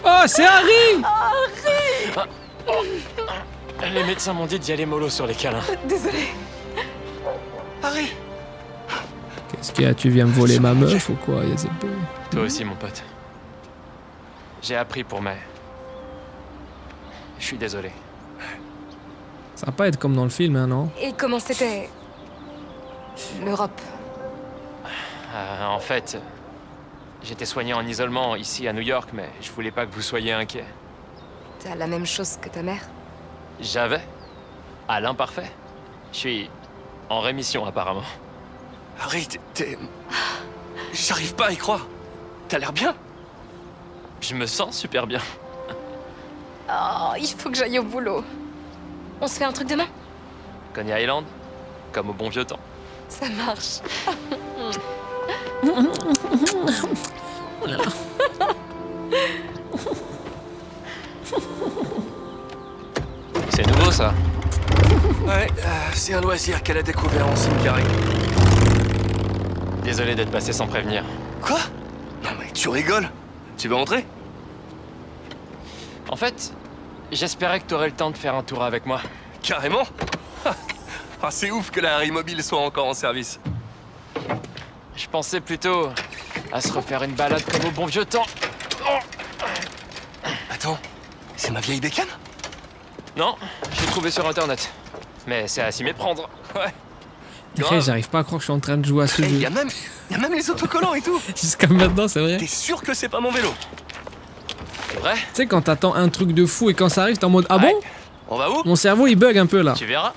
Oh, c'est Harry. Oh, Harry. Les médecins m'ont dit d'y aller mollo sur les câlins. Désolé. Harry. Qu'est-ce qu'il y a? Tu viens me voler ma meuf ou quoi? Toi aussi, mon pote. J'ai appris pour ma... Je suis désolé. Ça va pas être comme dans le film, hein, non? Et comment c'était... l'Europe? euh, En fait, j'étais soigné en isolement ici à New York, mais je voulais pas que vous soyez inquiets. T'as la même chose que ta mère? J'avais. À l'imparfait. Je suis en rémission, apparemment. Harry, t'es... J'arrive pas à y croire. T'as l'air bien. Je me sens super bien. Oh, il faut que j'aille au boulot. On se fait un truc demain? Coney Island, comme au bon vieux temps. Ça marche. Oh là là. C'est nouveau, ça? Ouais, euh, c'est un loisir qu'elle a découvert en Sibérie. Désolé d'être passé sans prévenir. Quoi? Non mais tu rigoles? Tu veux entrer? En fait, j'espérais que t'aurais le temps de faire un tour avec moi. Carrément? Ah, c'est ouf que la Harry Mobile soit encore en service. Je pensais plutôt à se refaire une balade comme au bon vieux temps. Oh. Attends, c'est ma vieille bécane? Non, je l'ai trouvée sur internet. Mais c'est à s'y méprendre. Ouais. J'arrive pas à croire que je suis en train de jouer à ce hey, jeu. Y a même, y a même les autocollants et tout. Jusqu'à maintenant, c'est vrai. T'es sûr que c'est pas mon vélo? C'est vrai. Tu sais quand t'attends un truc de fou et quand ça arrive, t'es en mode ah ouais. Bon. On va où? Mon cerveau il bug un peu là. Tu verras.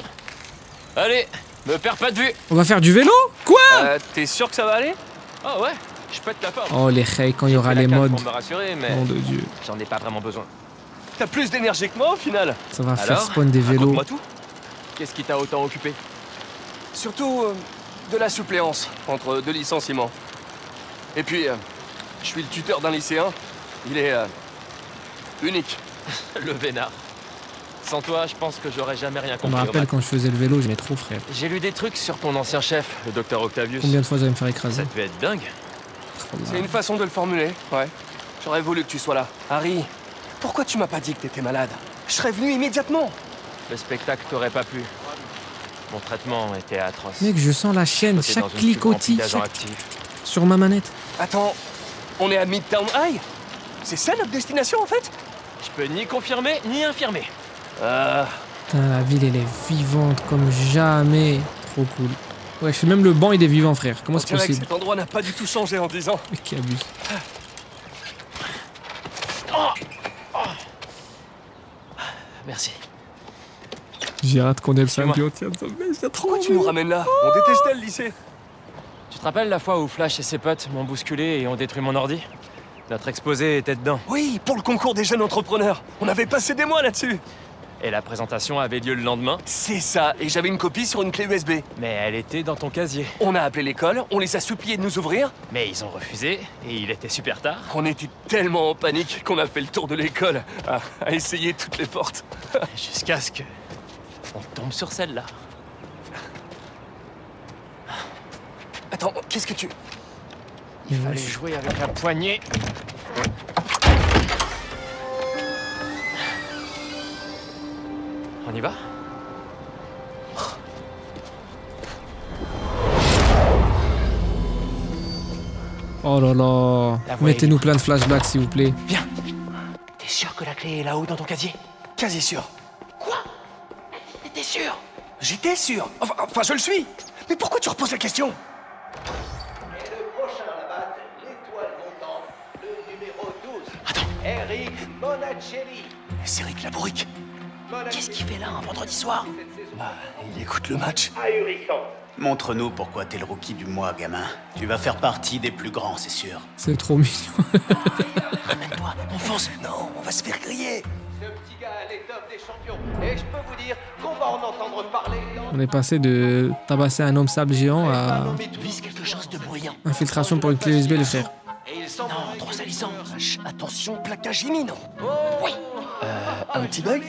Allez, me perds pas de vue. On va faire du vélo? Quoi? euh, T'es sûr que ça va aller? Oh ouais, je pète la forme. Oh les reilles quand il y aura les modes. Pour me rassurer, mais nom de Dieu. J'en ai pas vraiment besoin. T'as plus d'énergie que moi au final. Ça va. Alors, faire spawn des vélos. Qu'est-ce qui t'a autant occupé? Surtout euh, de la suppléance entre deux licenciements. Et puis, euh, je suis le tuteur d'un lycéen. Il est euh, unique. Le vénard. Sans toi, je pense que j'aurais jamais rien compris. On me rappelle quand je faisais le vélo, j'aimais trop, frère. J'ai lu des trucs sur ton ancien chef, le docteur Octavius. Combien de fois j'allais me faire écraser? Ça devait être dingue. C'est une façon de le formuler, ouais. J'aurais voulu que tu sois là. Harry, pourquoi tu m'as pas dit que t'étais malade? Je serais venu immédiatement. Le spectacle t'aurait pas plu. Mon traitement était atroce. Mec, je sens la chaîne, chaque clicotis, chaque... sur ma manette. Attends, on est à Midtown High? C'est ça notre destination en fait? Je peux ni confirmer ni infirmer. Euh... Putain, la ville elle est vivante comme jamais. Trop cool. Ouais, je fais même le banc il est vivant, frère. Comment c'est possible? Cet endroit n'a pas du tout changé en dix ans. Mais qui abuse. Oh oh. Merci. J'ai hâte qu'on ait le cinquième. Pourquoi tu nous ramènes là? On détestait le lycée. Tu te rappelles la fois où Flash et ses potes m'ont bousculé et ont détruit mon ordi? Notre exposé était dedans. Oui, pour le concours des jeunes entrepreneurs. On avait passé des mois là-dessus. Et la présentation avait lieu le lendemain. C'est ça, et j'avais une copie sur une clé U S B. Mais elle était dans ton casier. On a appelé l'école, on les a suppliés de nous ouvrir. Mais ils ont refusé, et il était super tard. On était tellement en panique qu'on a fait le tour de l'école à, à essayer toutes les portes. Jusqu'à ce que... on tombe sur celle-là. Attends, qu'est-ce que tu... Il fallait jouer avec la poignée. On y va? Oh, Oh là là. Mettez-nous plein de flashbacks, s'il vous plaît. Viens. T'es sûr que la clé est là-haut dans ton casier? Quasi sûr. Quoi? T'étais sûr? J'étais sûr. Enfin, enfin, je le suis. Mais pourquoi tu reposes la question? Eric Monacheri. C'est Eric Laboric. Qu'est-ce qu'il fait là un vendredi soir? Bah, il écoute le match. Ahurissant. Montre-nous pourquoi t'es le rookie du mois, gamin. Tu vas faire partie des plus grands, c'est sûr. C'est trop mignon. Ramène-toi, on fonce. Non, on va se faire griller. Ce petit gars, les top des champions. Et je peux vous dire qu'on va en entendre parler. On est passé de tabasser un homme sable géant à... Vise quelque chose de bruyant. Infiltration pour une clé U S B, le frère. Non, trop salissant. Attention, plaquage imminent. Oui. Euh, un petit bug.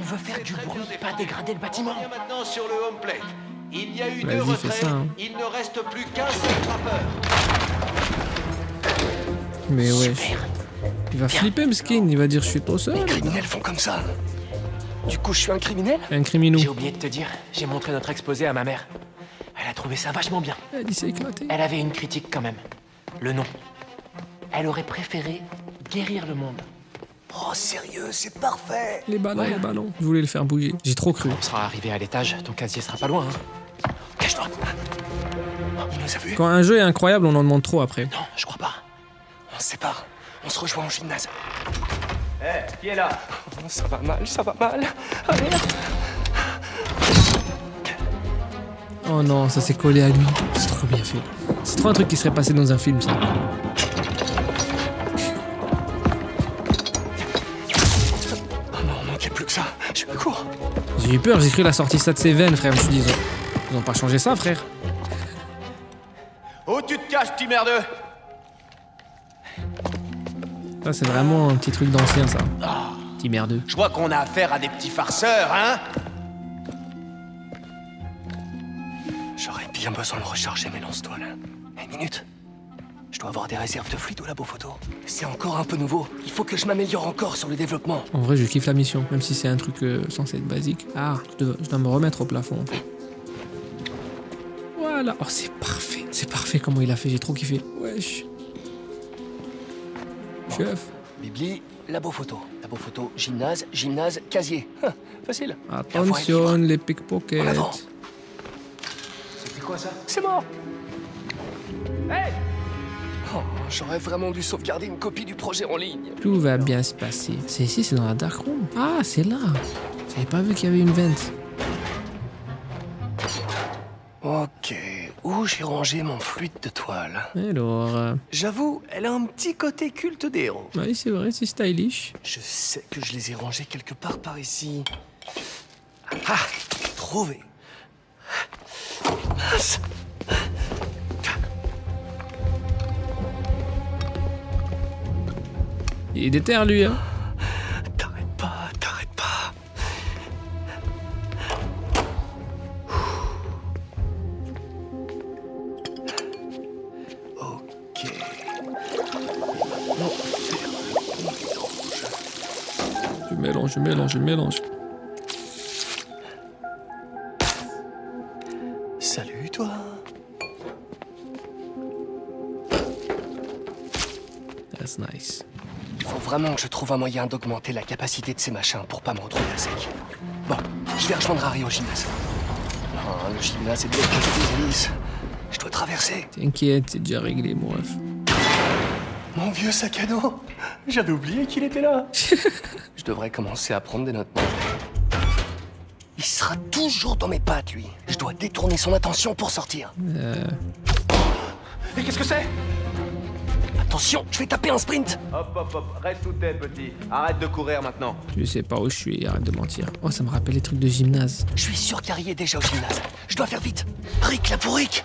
On veut faire du bruit, pas dégrader le bâtiment. Maintenant sur le home plate. Il y a eu deux retraits. Il ne reste plus qu'un seul trappeur. Mais ouais. Il va flipper, Mskin. Il va dire je suis trop seul. Les criminels font comme ça. Du coup, je suis un criminel. Un criminel. J'ai oublié de te dire, j'ai montré notre exposé à ma mère. Elle a trouvé ça vachement bien. Elle s'est éclatée. Elle avait une critique quand même. Le nom. Elle aurait préféré guérir le monde. Oh, sérieux, c'est parfait. Les ballons, ouais. les ballons. Je voulais le faire bouger. J'ai trop cru. On sera arrivé à l'étage, ton casier sera pas loin. Hein. Cache-toi. Il nous a vu. Quand un jeu est incroyable, on en demande trop après. Non, je crois pas. On se sépare. On se rejoint en gymnase. Eh, hey, qui est là? Oh, ça va mal, ça va mal. Oh, merde. Oh non, ça s'est collé à lui. C'est trop bien fait. C'est trop un truc qui serait passé dans un film, ça. J'ai eu peur, j'ai cru la sortie ça de ses veines, frère. Je me suis dit, ils ont pas changé ça, frère. Oh, tu te caches, petit merdeux. Ça, c'est vraiment un petit truc d'ancien, ça. Oh. Petit merdeux. Je crois qu'on a affaire à des petits farceurs, hein. J'aurais bien besoin de recharger mes lance-toiles. Une minute. Je dois avoir des réserves de fluide au labo photo. C'est encore un peu nouveau. Il faut que je m'améliore encore sur le développement. En vrai, je kiffe la mission, même si c'est un truc euh, censé être basique. Ah, je dois, je dois me remettre au plafond. En fait. Voilà. Oh, c'est parfait. C'est parfait comment il a fait. J'ai trop kiffé. Wesh. Bon. Chef. Bibli, labo photo. Labo photo, gymnase, gymnase, casier. Huh, facile. Attention, les pickpockets. En avant. C'était quoi ça? C'est mort. Hey! Oh, j'aurais vraiment dû sauvegarder une copie du projet en ligne. Tout va bien se passer. C'est ici, c'est dans la dark room. Ah, c'est là. J'avais pas vu qu'il y avait une vente. Ok. Où j'ai rangé mon fluide de toile? Alors... Euh... J'avoue, elle a un petit côté culte des héros. Oui, c'est vrai, c'est stylish. Je sais que je les ai rangés quelque part par ici. Ah, trouvé. Il est déter, lui, hein. T'arrêtes pas, t'arrêtes pas. Ok. Et maintenant, faire le mélange. Je mélange, je mélange, je mélange. Salut, toi. That's nice. Faut vraiment que je trouve un moyen d'augmenter la capacité de ces machins pour pas me retrouver à sec. Bon, je vais rejoindre Harry au gymnase. Non, le gymnase est de l'autre côté des hélices. Je dois traverser. T'inquiète, c'est déjà réglé, mon ref. Mon vieux sac à dos. J'avais oublié qu'il était là. Je devrais commencer à prendre des notes. Il sera toujours dans mes pattes, lui. Je dois détourner son attention pour sortir. Euh... Et qu'est-ce que c'est? Attention, je vais taper un sprint. Hop, hop, hop, reste sous tête, petit. Arrête de courir maintenant. Tu sais pas où je suis, arrête de mentir. Oh, ça me rappelle les trucs de gymnase. Je suis sûr qu'Harry est déjà au gymnase. Je dois faire vite. Rick, la bourrique.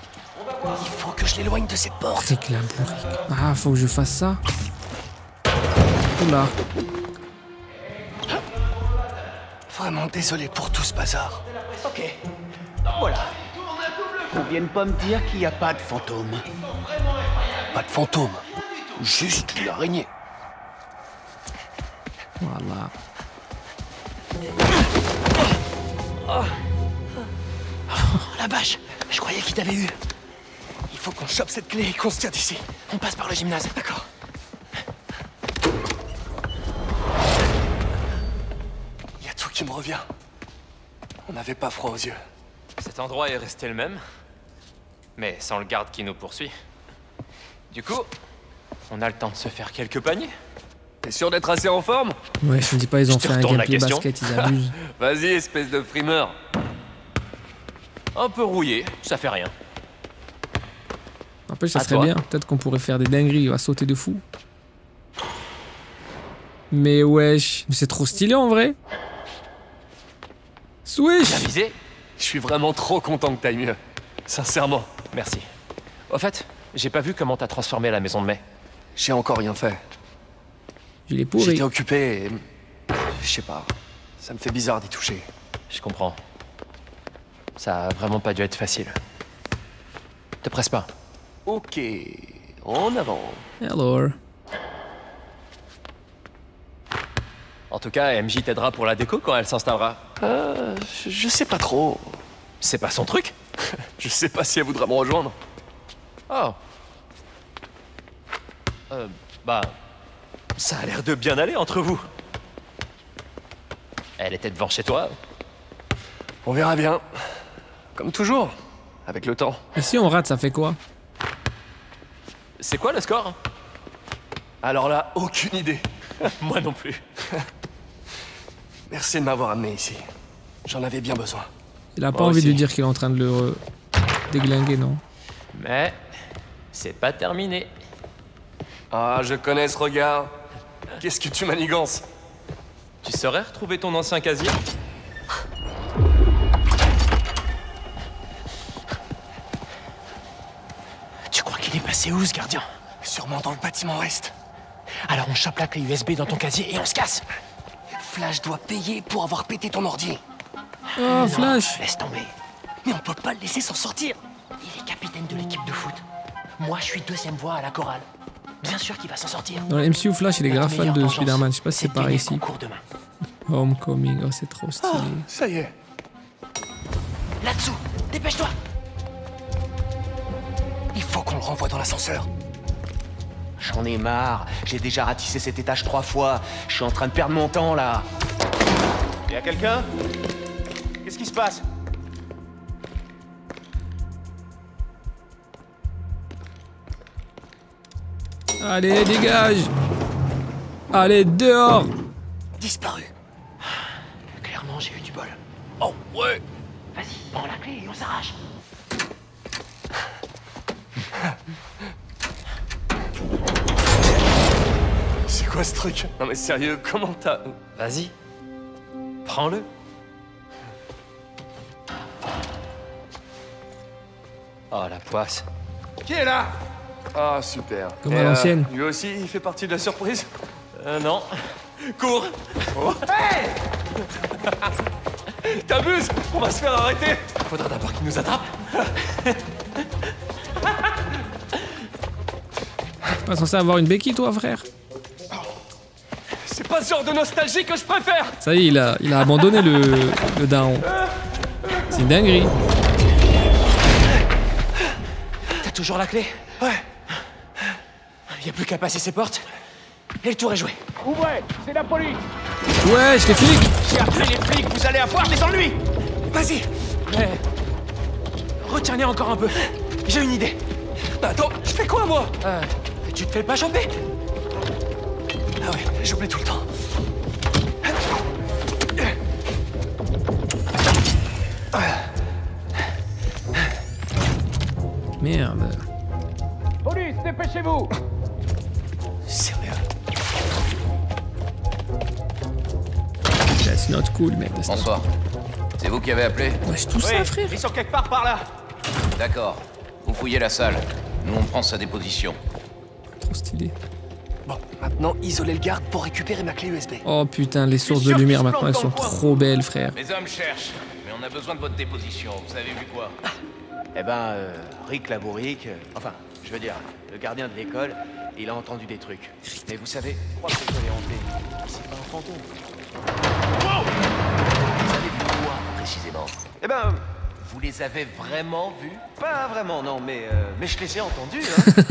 Il faut que je l'éloigne de cette porte. Rick, la bourrique. Ah, faut que je fasse ça. Oula. Vraiment désolé pour tout ce bazar. Ok, voilà. Qu'on vienne pas me dire qu'il n'y a pas de fantôme. Pas de fantôme. Juste une araignée. Voilà. Oh, la bâche. Je croyais qu'il t'avait eu. Il faut qu'on chope cette clé et qu'on se tire d'ici. On passe par le gymnase. D'accord. Il y a tout qui me revient. On n'avait pas froid aux yeux. Cet endroit est resté le même, mais sans le garde qui nous poursuit. Du coup, on a le temps de se faire quelques paniers. T'es sûr d'être assez en forme? Ouais, je me dis pas, ils ont fait un gameplay basket, ils abusent. Vas-y, espèce de frimeur. Un peu rouillé, ça fait rien. En plus, ça serait bien. Peut-être qu'on pourrait faire des dingueries, il va sauter de fou. Mais wesh, mais c'est trop stylé en vrai. Swish! Je suis vraiment trop content que t'ailles mieux. Sincèrement. Merci. Au fait, j'ai pas vu comment t'as transformé la maison de mai. J'ai encore rien fait. Je l'ai pourri. J'étais occupé et... Je sais pas. Ça me fait bizarre d'y toucher. Je comprends. Ça a vraiment pas dû être facile. Te presse pas. Ok. En avant. Hello. En tout cas, M J t'aidera pour la déco quand elle s'installera. Euh, je sais pas trop. C'est pas son truc. Je sais pas si elle voudra me rejoindre. Oh. Euh, bah... Ça a l'air de bien aller entre vous. Elle était devant chez toi. On verra bien. Comme toujours, avec le temps. Et si on rate, ça fait quoi? C'est quoi le score? Alors là, aucune idée. Moi non plus. Merci de m'avoir amené ici. J'en avais bien besoin. Il a pas envie de dire qu'il est en train de le déglinguer, non? Mais c'est pas terminé. Ah, je connais ce regard. Qu'est-ce que tu manigances? Tu saurais retrouver ton ancien casier? Tu crois qu'il est passé où, ce gardien? Sûrement dans le bâtiment Est. Alors on chope la clé U S B dans ton casier et on se casse. Flash doit payer pour avoir pété ton ordi. Oh, non, Flash! Laisse tomber. Mais on peut pas le laisser s'en sortir. Il est capitaine de l'équipe de foot. Moi, je suis deuxième voix à la chorale. Bien sûr qu'il va s'en sortir. Dans la M C U, Flash, il est grave fan de Spider-Man. Je sais pas si c'est pareil ici. Homecoming, oh, c'est trop stylé. Oh, ça y est. Là-dessous, dépêche-toi. Il faut qu'on le renvoie dans l'ascenseur. J'en ai marre. J'ai déjà ratissé cet étage trois fois. Je suis en train de perdre mon temps, là. Y'a quelqu'un? Qu'est-ce qui se passe? Allez, dégage! Allez, dehors! Disparu. Clairement, j'ai eu du bol. Oh, ouais! Vas-y, prends la clé et on s'arrache. C'est quoi ce truc? Non mais sérieux, comment t'as... Vas-y, prends-le. Oh, la poisse. Qui est là? Ah, oh, super. Comme à l'ancienne. Euh, lui aussi, il fait partie de la surprise? Euh, non. Cours. Oh. Hey. T'abuses. On va se faire arrêter. Faudra d'abord qu'il nous attrape. T'es pas censé avoir une béquille, toi, frère? C'est pas ce genre de nostalgie que je préfère. Ça y est, il a, il a abandonné le, le daron. C'est une dinguerie. T'as toujours la clé? Ouais. Il n'y a plus qu'à passer ses portes. Et le tour est joué. Ouvrez, c'est la police. Ouais, je les flics. J'ai appelé les flics, vous allez avoir des ennuis. Vas-y. Mais... Retiens-les encore un peu. J'ai une idée. Attends, je fais quoi, moi? euh, Tu te fais pas choper? Ah ouais, j'oublie tout le temps. Merde. Police, dépêchez-vous! Sérieux? That's not cool, mec. Bonsoir. C'est vous qui avez appelé? Ouais, c'est tout oui, ça, frère. Ils sont quelque part par là. D'accord. Vous fouillez la salle. Nous, on prend sa déposition. Trop stylé. Bon, maintenant, isoler le garde pour récupérer ma clé U S B. Oh putain, les sources de lumière maintenant, elles sont trop belles, frère. Les hommes cherchent, mais on a besoin de votre déposition. Vous avez vu quoi? Ah. Eh ben, euh, Rick Labouric, euh, enfin, je veux dire, le gardien de l'école, il a entendu des trucs. Mais vous savez, trois que je l'ai enlevé, c'est pas un fantôme. Wow! Vous avez vu quoi, précisément? Eh ben, Vous les avez vraiment vus? Pas vraiment, non, mais, euh, mais je les ai entendus. Hein.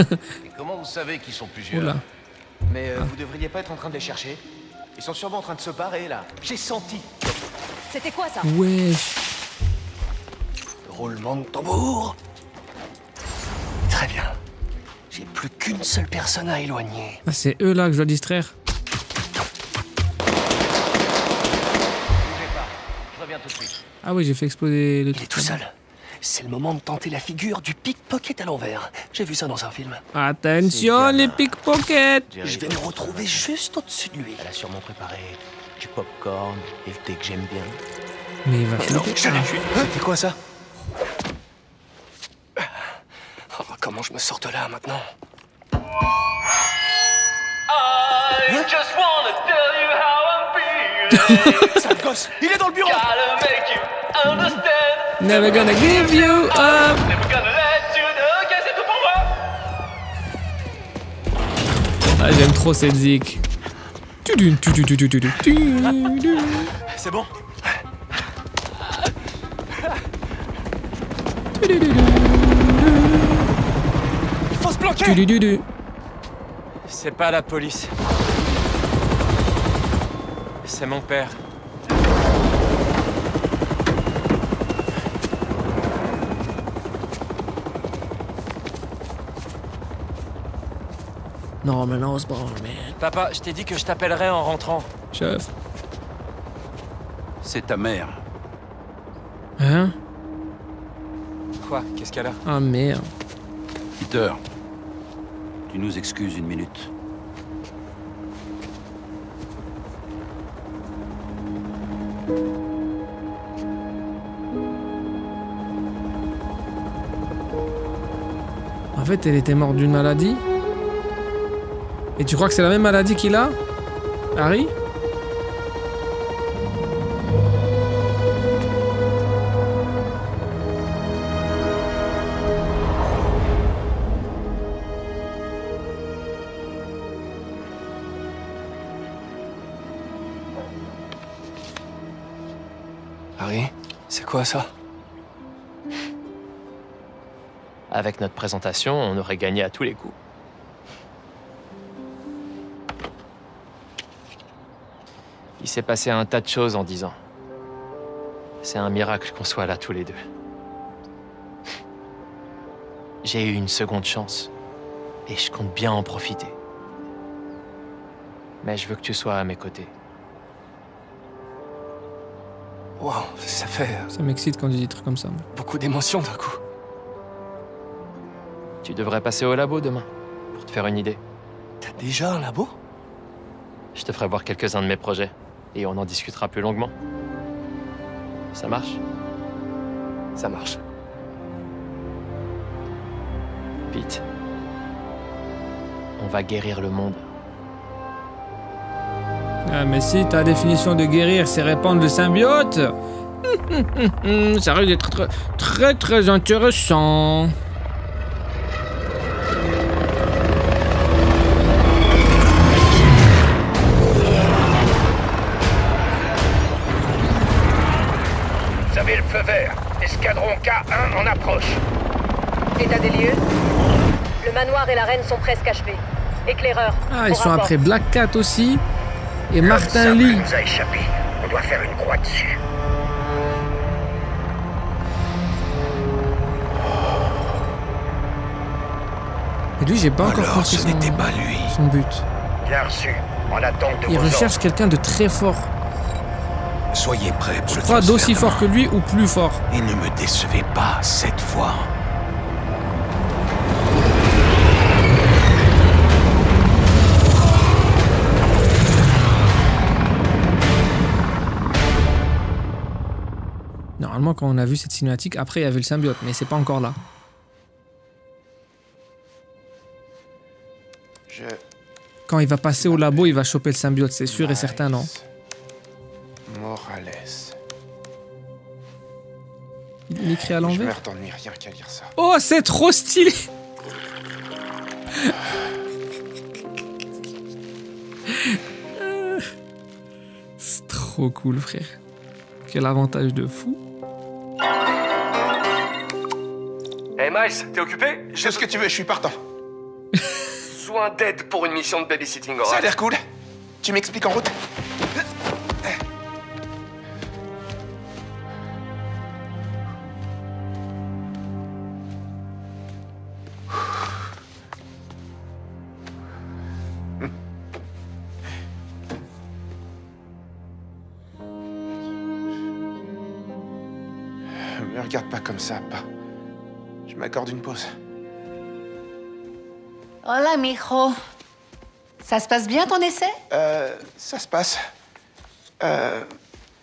Et comment vous savez qu'ils sont plusieurs? Oula. Mais euh, ah. vous devriez pas être en train de les chercher. Ils sont sûrement en train de se barrer, là. J'ai senti. C'était quoi, ça? Ouais. Roulement de tambour. Très bien. J'ai plus qu'une seule personne à éloigner. Ah, c'est eux, là, que je dois distraire. Ah oui, j'ai fait exploser le truc. Il est tout seul. C'est le moment de tenter la figure du pickpocket à l'envers. J'ai vu ça dans un film. Attention les pickpockets. Je vais me retrouver juste au-dessus de lui. Elle a sûrement préparé du popcorn et le thé que j'aime bien. Mais il va falloir. C'était quoi ça? Oh, comment je me sors de là maintenant? I just wanna tell you how Sale gosse, il est dans le bureau. Never gonna give you up. Never gonna let you down. Ok, c'est tout pour moi. Ah, j'aime trop cette zik. C'est bon. Il faut se planquer. C'est pas la police. C'est mon père. Non, mais non, c'est bon, man. Papa, je t'ai dit que je t'appellerais en rentrant. Chef. C'est ta mère. Hein? Quoi? Qu'est-ce qu'elle a? Ah, merde. Peter, tu nous excuses une minute. En fait, elle était morte d'une maladie. Et tu crois que c'est la même maladie qu'il a, Harry? Harry, c'est quoi ça? Avec notre présentation, on aurait gagné à tous les coups. Il s'est passé un tas de choses en dix ans. C'est un miracle qu'on soit là tous les deux. J'ai eu une seconde chance et je compte bien en profiter. Mais je veux que tu sois à mes côtés. Wow, ça fait... Ça m'excite quand tu dis des trucs comme ça. Beaucoup d'émotions d'un coup. Tu devrais passer au labo demain, pour te faire une idée. T'as déjà un labo? Je te ferai voir quelques-uns de mes projets, et on en discutera plus longuement. Ça marche? Ça marche. Pete, on va guérir le monde. Ah mais si ta définition de guérir c'est répandre le symbiote, ça risque d'être très, très très intéressant. Vous avez le feu vert, escadron K un en approche. État des lieux, le manoir et la reine sont presque achevés. Éclaireur. Ah ils sont rapport. Après Black Cat aussi. Et Martin Lee nous a échappé. On doit faire une croix dessus. Et lui, j'ai pas encore compris son... son but. Bien reçu. En attente de Il recherche quelqu'un de très fort. Soyez prêts pour le transfert. Pas d'aussi fort que lui ou plus fort. Et ne me décevez pas cette fois. Normalement, quand on a vu cette cinématique, après il y avait le symbiote, mais c'est pas encore là. Je... Quand il va passer au labo, il va choper le symbiote, c'est sûr Miles et certain, non? Morales. Il écrit à l'envers. Oh, c'est trop stylé. C'est trop cool, frère. Quel avantage de fou. Hey Miles, t'es occupé? Je fais ce que tu veux, je suis partant. Soin d'aide pour une mission de babysitting oral. Ça a l'air cool. Tu m'expliques en route? Me regarde pas comme ça, pas. Je m'accorde une pause. Hola, mijo. Ça se passe bien, ton essai? Euh, ça se passe. Euh...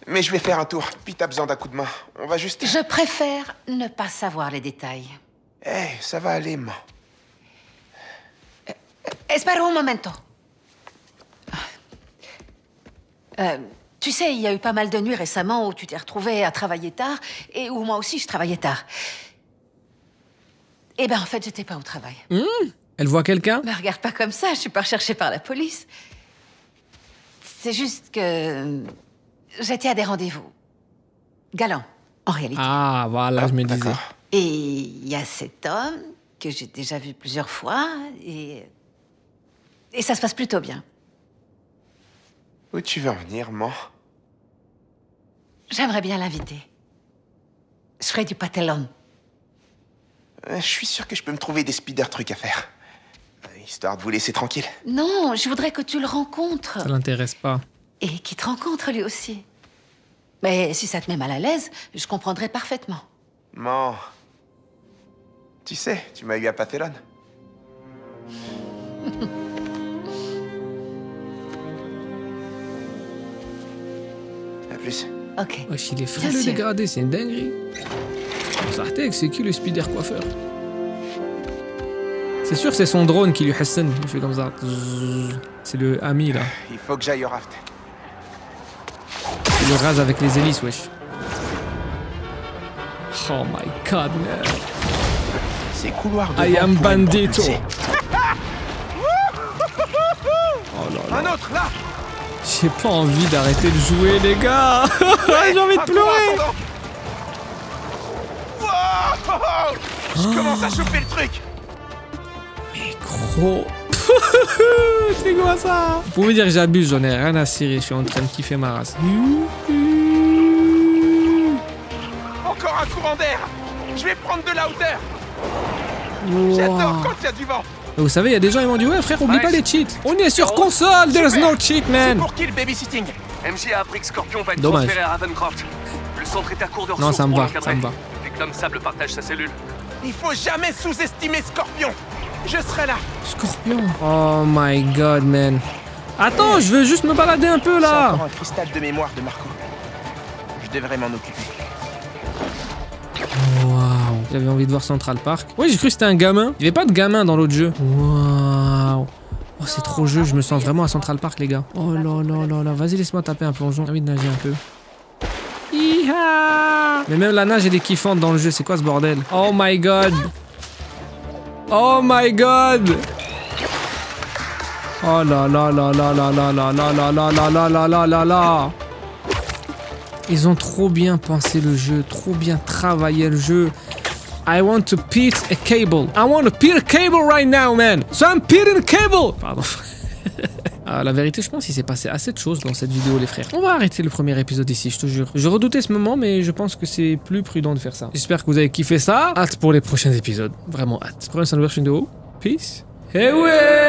Mais je vais faire un tour. Puis t'as besoin d'un coup de main. On va juste... Je préfère ne pas savoir les détails. Eh, hey, ça va aller, moi. Euh, espera un momento. Euh... Tu sais, il y a eu pas mal de nuits récemment où tu t'es retrouvée à travailler tard et où moi aussi je travaillais tard. Eh ben, en fait, j'étais pas au travail. Mmh, elle voit quelqu'un? Me regarde pas comme ça, je suis pas recherchée par la police. C'est juste que... j'étais à des rendez-vous. Galants, en réalité. Ah, voilà, oh, je me disais. Et il y a cet homme que j'ai déjà vu plusieurs fois et... Et ça se passe plutôt bien. Où tu veux en venir, man? J'aimerais bien l'inviter. Je ferai du patelon. Euh, je suis sûr que je peux me trouver des spider-trucs à faire. Histoire de vous laisser tranquille. Non, je voudrais que tu le rencontres. Ça l'intéresse pas. Et qu'il te rencontre lui aussi. Mais si ça te met mal à l'aise, je comprendrai parfaitement. Man, tu sais, tu m'as eu à patelon. Ok. Oh, il est frileux dégradé, c'est une dinguerie. Sartek, c'est qui le spider coiffeur? C'est sûr, c'est son drone qui lui hassane. Il fait comme ça. C'est le ami là. Il faut que j'aille au raft. Il le rase avec les hélices, wesh. Oh my god, man. Ces couloirs de. I am bandito. Oh là là. Un autre là. J'ai pas envie d'arrêter de jouer, les gars. J'ai envie de pleurer. Je commence à choper le truc. Mais gros. C'est quoi ça? Vous pouvez dire que j'abuse, j'en ai rien à cirer. Je suis en train de kiffer ma race. Encore un courant d'air. Je vais prendre de la hauteur. Wow. J'adore quand il y a du vent. Vous savez, il y a des gens qui m'ont dit « Ouais, frère, oublie nice. Pas les cheats. On est sur console, there's no cheat, man. » C'est pour qui le babysitting? M J a appris que Scorpion va être transféré à Ravencroft. Le centre est à court de ressources. Non, ça me va, ça me va. Depuis que l'homme sable partage sa cellule. Il faut jamais sous-estimer Scorpion. Je serai là. Scorpion. Oh my god, man. Attends, je veux juste me balader un peu, là. C'est encore un cristal de mémoire de Marco. Je devrais m'en occuper. Waouh. J'avais envie de voir Central Park. Oui, j'ai cru que c'était un gamin. Il n'y avait pas de gamin dans l'autre jeu. Waouh. Oh, c'est trop jeu. Je me sens vraiment à Central Park, les gars. Oh là là là là. Vas-y, laisse-moi taper un plongeon. J'ai envie de nager un peu. Hi-ha. Mais même la nage, elle est kiffante dans le jeu. C'est quoi ce bordel? Oh my god. Oh my god. Oh là là là là là là là là là là là là là là là. Ils ont trop bien pensé le jeu. Trop bien travaillé le jeu. I want to pit a cable. I want to pit a cable right now, man. So I'm pitting a cable. Pardon. Ah, la vérité, je pense qu'il s'est passé assez de choses dans cette vidéo, les frères. On va arrêter le premier épisode ici, je te jure. Je redoutais ce moment, mais je pense que c'est plus prudent de faire ça. J'espère que vous avez kiffé ça. Hâte pour les prochains épisodes. Vraiment hâte. Prenez un nouveau vidéo. Peace. Hey ouais.